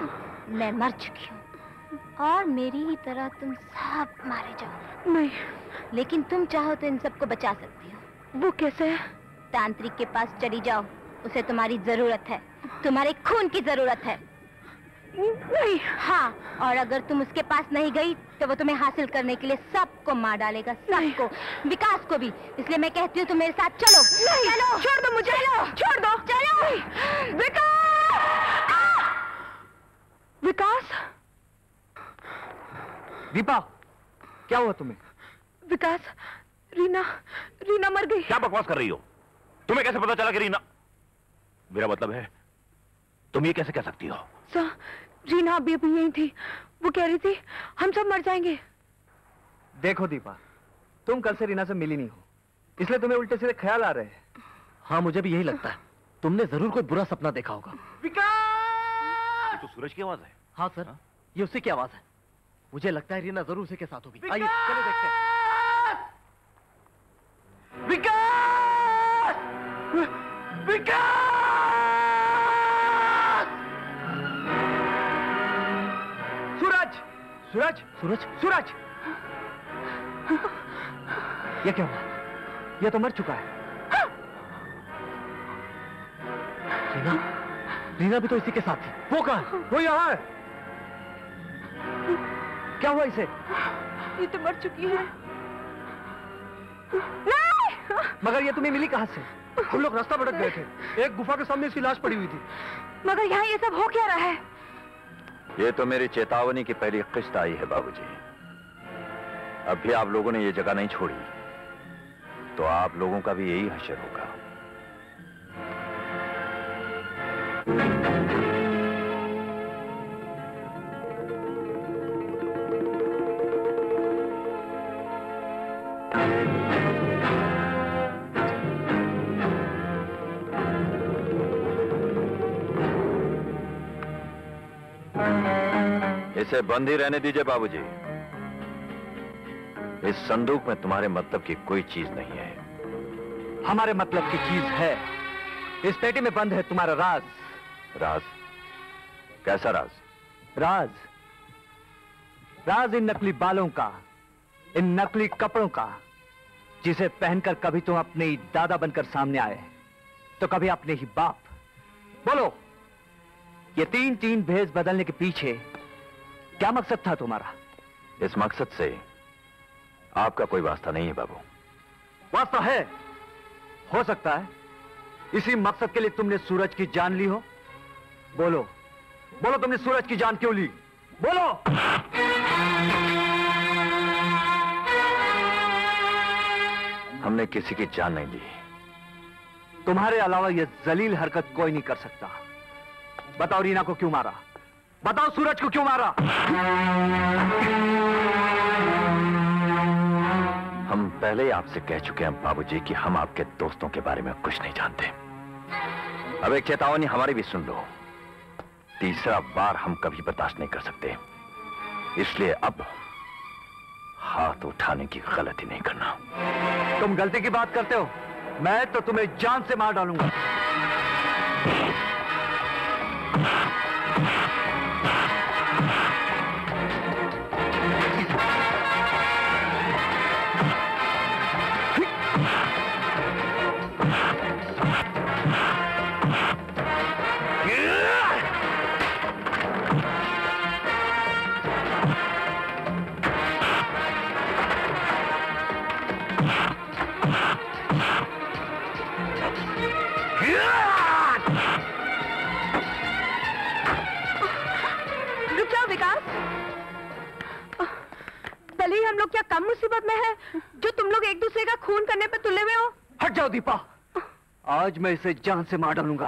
मैं मर चुकी हूँ और मेरी ही तरह तुम सब मारे जाओ। नहीं, लेकिन तुम चाहो तो इन सबको बचा सकती हो। वो कैसे? तांत्रिक के पास चली जाओ, उसे तुम्हारी जरूरत है, तुम्हारे खून की जरूरत है। नहीं। हाँ, और अगर तुम उसके पास नहीं गई तो वो तुम्हें हासिल करने के लिए सबको मार डालेगा, सबको, विकास को भी। इसलिए मैं कहती हूँ तुम मेरे साथ चलो। नहीं, चलो, छोड़ दो मुझे, छोड़ दो, चलो। विकास! विकास! दीपा, क्या हुआ तुम्हें? विकास, रीना, रीना मर गई। क्या बकवास कर रही हो? तुम्हें कैसे पता चला कि रीना? मेरा मतलब है तुम ये कैसे कह सकती हो? सर, रीना अभी अभी यहीं थी, वो कह रही थी हम सब मर जाएंगे। देखो दीपा, तुम कल से रीना से मिली नहीं हो, इसलिए तुम्हें उल्टे सीधे ख्याल आ रहे हैं। हाँ, मुझे भी यही लगता है, तुमने जरूर कोई बुरा सपना देखा होगा। विकास! ये तो सूरज की आवाज है। हाँ सर, हाँ? ये उसी की आवाज है। मुझे लगता है रीना जरूर उसी के साथ होगी। आइए चलो देखते हैं। विकास! विकास! सूरज, सूरज, सूरज! ये क्या हुआ? ये तो मर चुका है। रीना, रीना भी तो इसी के साथ थी। वो कहाँ है? वो यहाँ है। क्या हुआ इसे? ये तो मर चुकी है। नहीं! मगर ये तुम्हें मिली कहाँ से? हम लोग रास्ता भटक गए थे। एक गुफा के सामने इसकी लाश पड़ी हुई थी। मगर यहाँ ये सब हो क्या रहा है? ये तो मेरी चेतावनी की पहली किस्त आई है बाबूजी। अब भी आप लोगों ने ये जगह नहीं छोड़ी तो आप लोगों का भी यही हश्र होगा। इसे बंद ही रहने दीजिए बाबूजी। इस संदूक में तुम्हारे मतलब की कोई चीज नहीं है। हमारे मतलब की चीज है। इस पेटी में बंद है तुम्हारा राज। राज? कैसा राज? राज राज इन नकली बालों का, इन नकली कपड़ों का, जिसे पहनकर कभी तुम अपने ही दादा बनकर सामने आए तो कभी अपने ही बाप। बोलो, ये तीन भेष बदलने के पीछे क्या मकसद था तुम्हारा? इस मकसद से आपका कोई वास्ता नहीं है बाबू। वास्ता है। हो सकता है इसी मकसद के लिए तुमने सूरज की जान ली हो। बोलो, बोलो तुमने सूरज की जान क्यों ली? बोलो। हमने किसी की जान नहीं ली। तुम्हारे अलावा यह जलील हरकत कोई नहीं कर सकता। बताओ रीना को क्यों मारा? बताओ सूरज को क्यों मारा? हम पहले ही आपसे कह चुके हैं बाबूजी कि हम आपके दोस्तों के बारे में कुछ नहीं जानते। अब एक चेतावनी हमारी भी सुन लो। तीसरा बार हम कभी बर्दाश्त नहीं कर सकते, इसलिए अब हाथ उठाने की गलती नहीं करना। तुम गलती की बात करते हो? मैं तो तुम्हें जान से मार डालूंगा। हम लोग क्या कम मुसीबत में है जो तुम लोग एक दूसरे का खून करने पे तुले हुए हो? हट जाओ दीपा, आज मैं इसे जान से मार डालूंगा।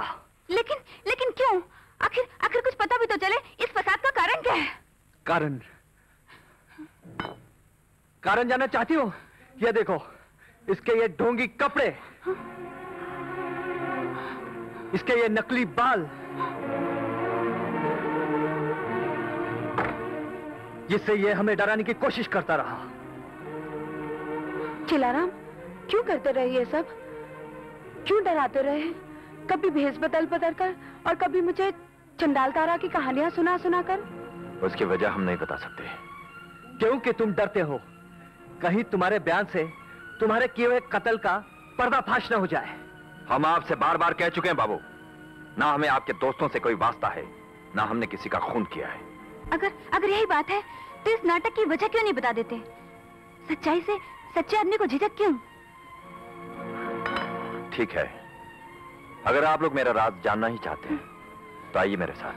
लेकिन क्यों? आखिर कुछ पता भी तो चले, इस फसाद का कारण क्या है? कारण जानना चाहती हो? ये देखो, इसके ये ढोंगी कपड़े, इसके ये नकली बाल, जिससे ये हमें डराने की कोशिश करता रहा। चेलाराम, क्यों करते रहे ये सब? क्यों डराते रहे? कभी भेष बदल कर और कभी मुझे चंडाल तारा की कहानियां सुना कर। उसकी वजह हम नहीं बता सकते। क्योंकि तुम डरते हो कहीं तुम्हारे बयान से तुम्हारे किए हुए कत्ल का पर्दाफाश न हो जाए। हम आपसे बार बार कह चुके हैं बाबू, ना हमें आपके दोस्तों से कोई वास्ता है, ना हमने किसी का खून किया है। अगर यही बात है तो इस नाटक की वजह क्यों नहीं बता देते? सच्चाई से सच्चे आदमी को झिझक क्यों? ठीक है, अगर आप लोग मेरा राज जानना ही चाहते हैं तो आइए मेरे साथ।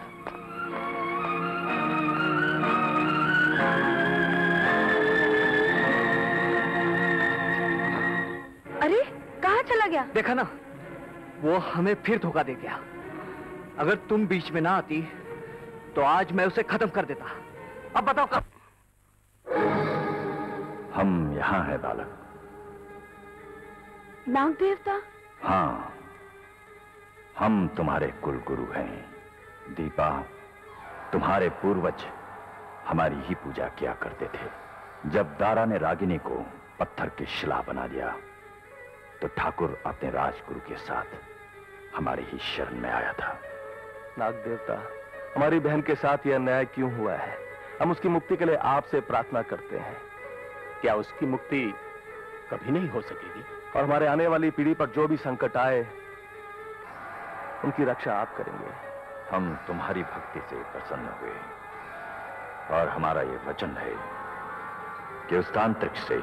अरे कहाँ चला गया? देखा ना, वो हमें फिर धोखा दे गया। अगर तुम बीच में ना आती तो आज मैं उसे खत्म कर देता। अब बताओ कब? हम यहाँ हैं बालक। नाग देवता? हाँ, हम तुम्हारे कुल गुरु हैं दीपा। तुम्हारे पूर्वज हमारी ही पूजा किया करते थे। जब दारा ने रागिनी को पत्थर की शिला बना दिया तो ठाकुर अपने राजगुरु के साथ हमारी ही शरण में आया था। नाग देवता, हमारी बहन के साथ यह अन्याय क्यों हुआ है? हम उसकी मुक्ति के लिए आपसे प्रार्थना करते हैं। क्या उसकी मुक्ति कभी नहीं हो सकेगी? और हमारे आने वाली पीढ़ी पर जो भी संकट आए उनकी रक्षा आप करेंगे। हम तुम्हारी भक्ति से प्रसन्न हुए और हमारा ये वचन है कि उस तांत्रिक से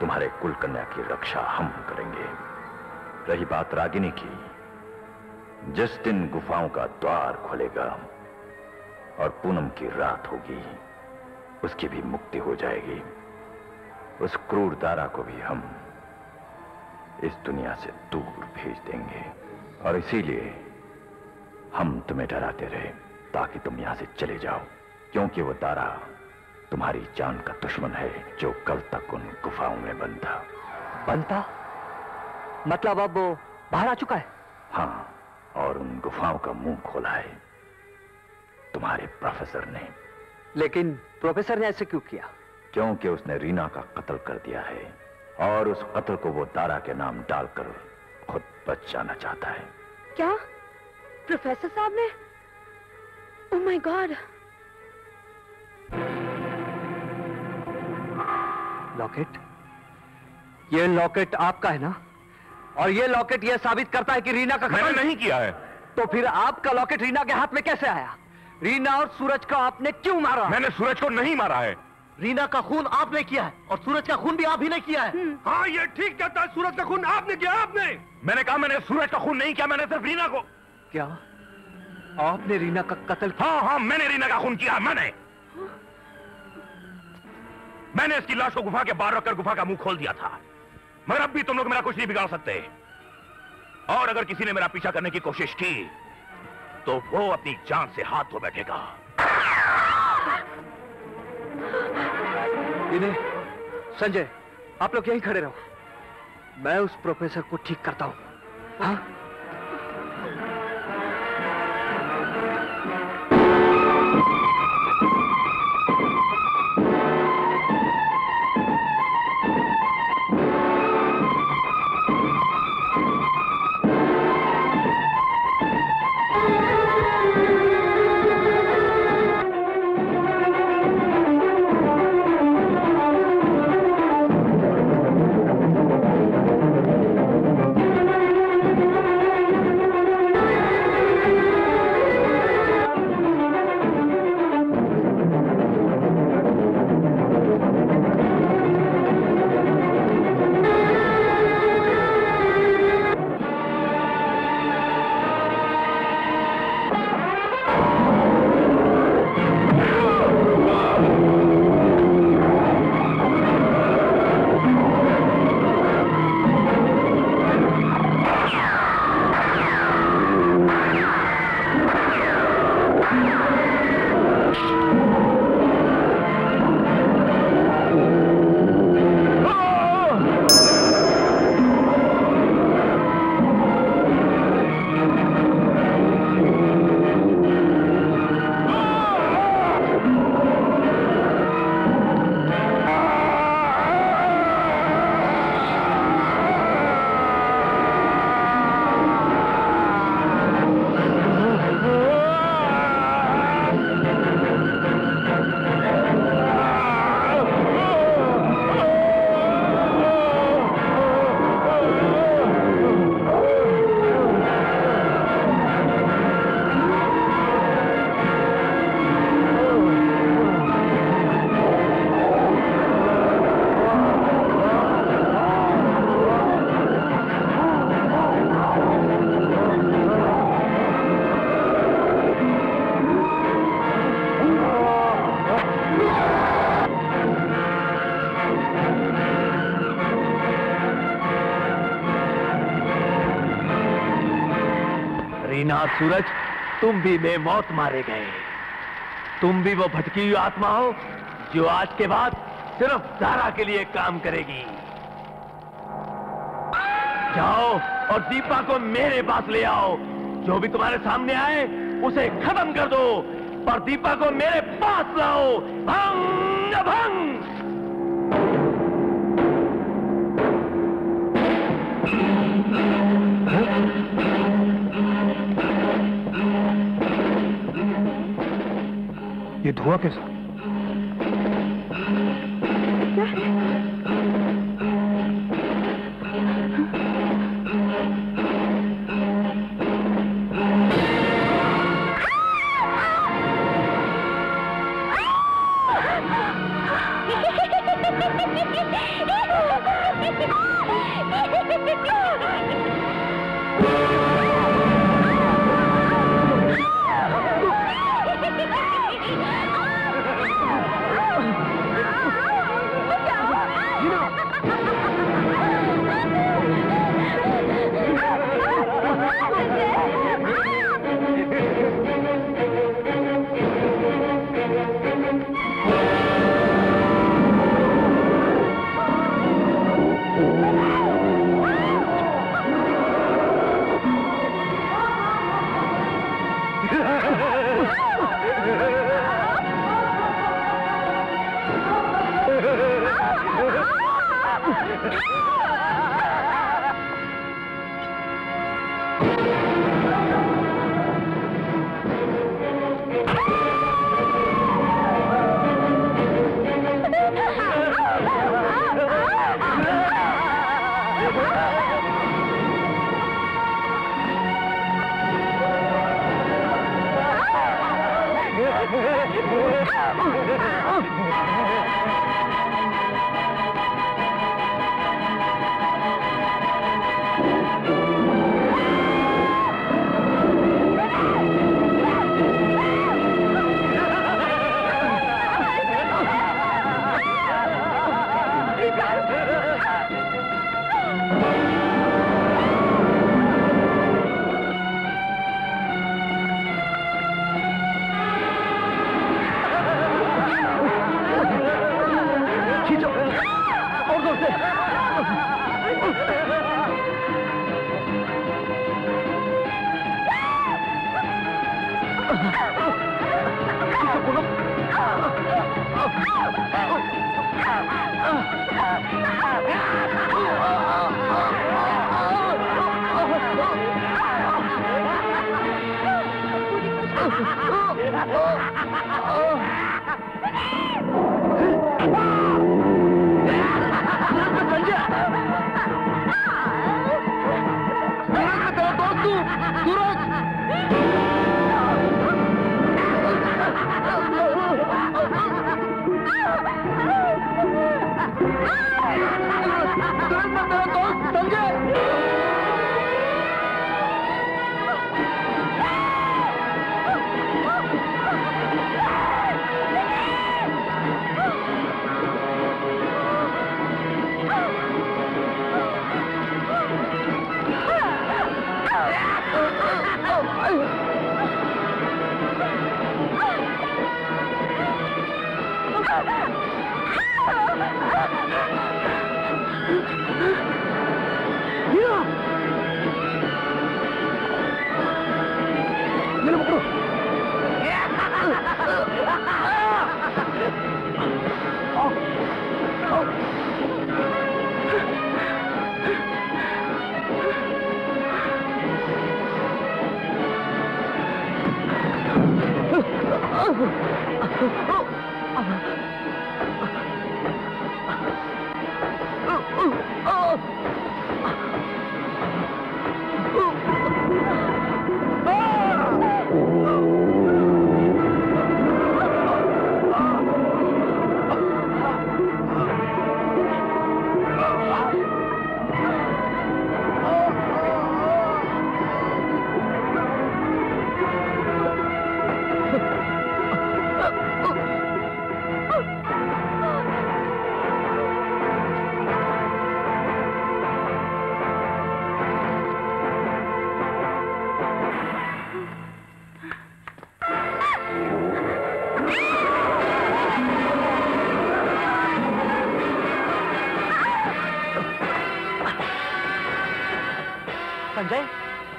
तुम्हारे कुल कन्या की रक्षा हम करेंगे। रही बात रागिनी की, जिस दिन गुफाओं का द्वार खुलेगा और पूनम की रात होगी, उसकी भी मुक्ति हो जाएगी। उस क्रूर दारा को भी हम इस दुनिया से दूर भेज देंगे। और इसीलिए हम तुम्हें डराते रहे ताकि तुम यहां से चले जाओ, क्योंकि वो दारा तुम्हारी जान का दुश्मन है जो कल तक उन गुफाओं में बंद था। बंद था? मतलब अब वो बाहर आ चुका है? हाँ, और उन गुफाओं का मुंह खोला है तुम्हारे प्रोफेसर ने। लेकिन प्रोफेसर ने ऐसे क्यों किया? क्योंकि उसने रीना का कत्ल कर दिया है और उस कत्ल को वो दारा के नाम डालकर खुद बच जाना चाहता है। क्या प्रोफेसर साहब ने? Oh my God. लॉकेट, ये लॉकेट आपका है ना? और ये लॉकेट ये साबित करता है कि रीना का कत्ल नहीं किया है। तो फिर आपका लॉकेट रीना के हाथ में कैसे आया? रीना और सूरज को आपने क्यों मारा? मैंने सूरज को नहीं मारा है। रीना का खून आपने किया है और सूरज का खून भी आप ही ने किया है। हाँ, ये ठीक कहता है। सूरज का खून आपने किया? आपने? मैंने कहा मैंने सूरज का खून नहीं किया, मैंने सिर्फ रीना को। क्या आपने रीना का कत्ल? हाँ हाँ, मैंने रीना का खून किया। मैंने इसकी लाश को गुफा के बाहर रखकर गुफा का मुंह खोल दिया था। मगर अब भी तुम लोग मेरा कुछ नहीं बिगाड़ सकते। और अगर किसी ने मेरा पीछा करने की कोशिश की तो वो अपनी जान से हाथ धो बैठेगा। संजय, आप लोग यहीं खड़े रहो, मैं उस प्रोफेसर को ठीक करता हूं। हाँ? सूरज, तुम भी बेमौत मारे गए। तुम भी वो भटकी हुई आत्मा हो जो आज के बाद सिर्फ दारा के लिए काम करेगी। जाओ और दीपा को मेरे पास ले आओ। जो भी तुम्हारे सामने आए उसे खत्म कर दो, पर दीपा को मेरे पास लाओ। भंग भंग। ये धुआं कैसा?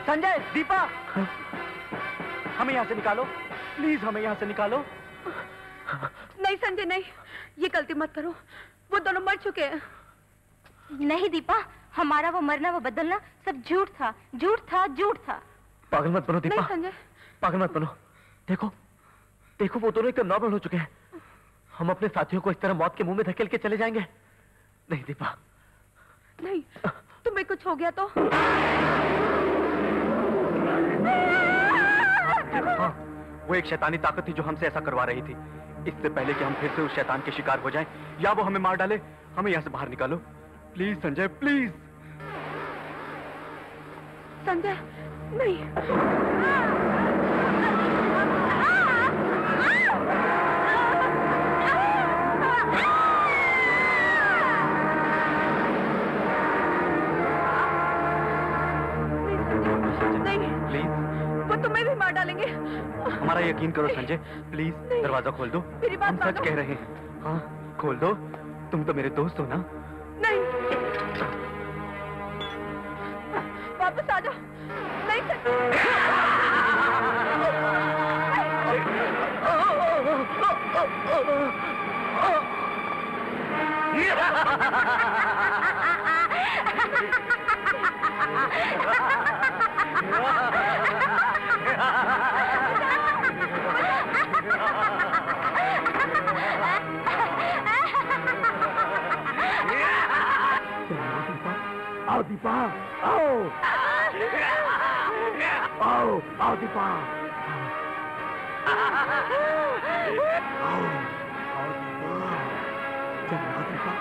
संजय, दीपा, हमें यहाँ से निकालो, प्लीज हमें यहाँ से निकालो। नहीं संजय, नहीं, ये गलती मत करो, वो दोनों मर चुके हैं। नहीं दीपा, हमारा वो मरना वो बदलना सब झूठ था, झूठ था, झूठ था। पागल मत बनो दीपा, संजय पागल मत बनो। देखो देखो, वो दोनों एकदम नॉर्मल हो चुके हैं। हम अपने साथियों को इस तरह मौत के मुंह में धकेल के चले जाएंगे? नहीं दीपा, नहीं, तुम्हें कुछ हो गया तो। हाँ, वो एक शैतानी ताकत थी जो हमसे ऐसा करवा रही थी। इससे पहले कि हम फिर से उस शैतान के शिकार हो जाएं या वो हमें मार डाले, हमें यहाँ से बाहर निकालो प्लीज। संजय प्लीज। संजय नहीं, डालेंगे। हमारा यकीन करो संजय, प्लीज दरवाजा खोल दो, हम सच कह रहे हैं। हाँ खोल दो, तुम तो मेरे दोस्त हो ना। नहीं वापस आ जाओ, नहीं। आओ दीपा, आओ आओ आओ दीपा, आओ आओ दीपा, चल आओ दीपा।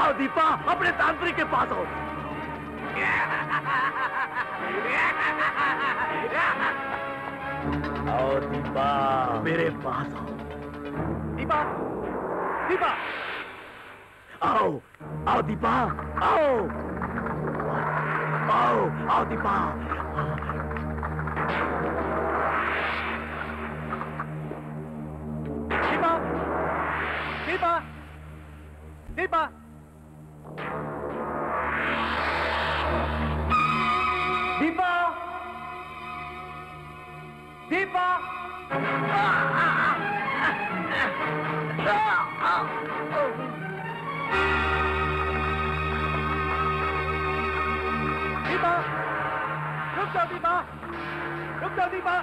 आओ दीपा, अपने तांत्रिक के पास आओ। आओ दीपा, मेरे पास आओ। दीपा दीपा, आओ आओ दीपा, आओ आओ आओ दीपा। दीपा दीपा दीपा, दीपा दीपा। दीपा, रुक जाओ दीपा, रुक जाओ दीपा।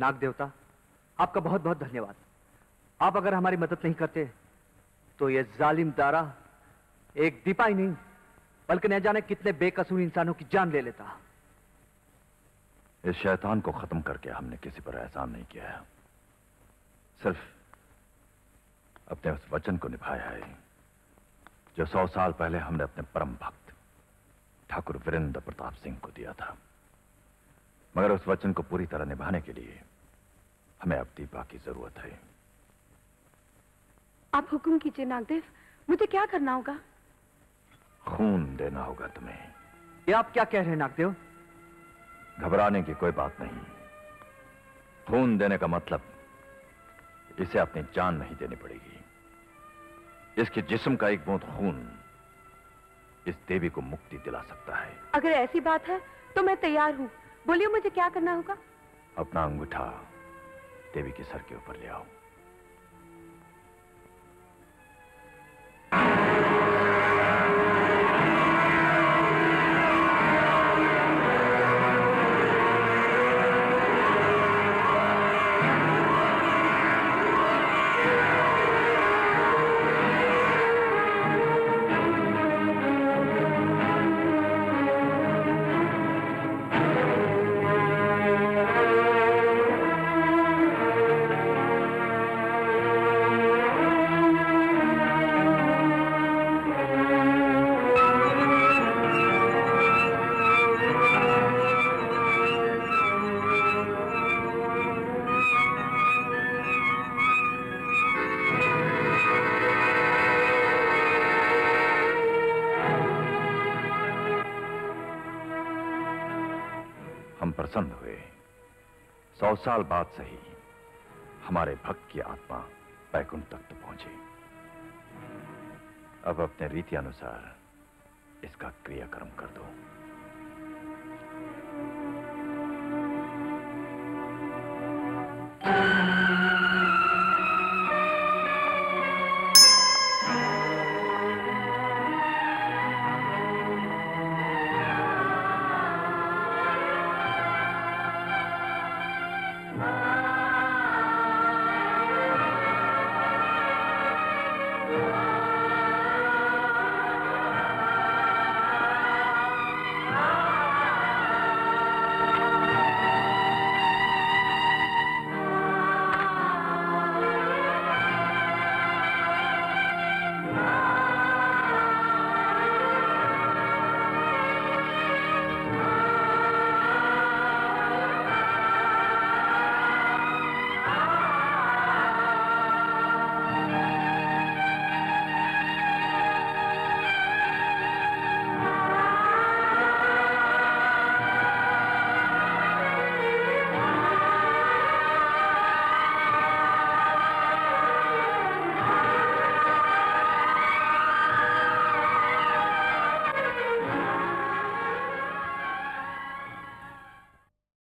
नाग देवता, आपका बहुत बहुत धन्यवाद। आप अगर हमारी मदद नहीं करते तो ये जालिम दारा एक दीपा ही नहीं बल्कि न जाने कितने बेकसूर इंसानों की जान ले लेता। इस शैतान को खत्म करके हमने किसी पर एहसान नहीं किया है, सिर्फ अपने उस वचन को निभाया है जो 100 साल पहले हमने अपने परम भक्त ठाकुर वीरेंद्र प्रताप सिंह को दिया था। मगर उस वचन को पूरी तरह निभाने के लिए हमें अब दीपा की जरूरत है। आप हुक्म कीजिए नागदेव, मुझे क्या करना होगा? खून देना होगा तुम्हें। ये आप क्या कह रहे हैं नागदेव? घबराने की कोई बात नहीं। खून देने का मतलब इसे अपनी जान नहीं देनी पड़ेगी। इसके जिस्म का एक बूंद खून इस देवी को मुक्ति दिला सकता है। अगर ऐसी बात है तो मैं तैयार हूँ, बोलिए मुझे क्या करना होगा? अपना अंगूठा देवी के सर के ऊपर ले आओ। प्रसन्न हुए, 100 साल बाद से ही हमारे भक्त की आत्मा बैकुंठ तक पहुंची। अब अपने रीति अनुसार इसका क्रियाक्रम कर दो।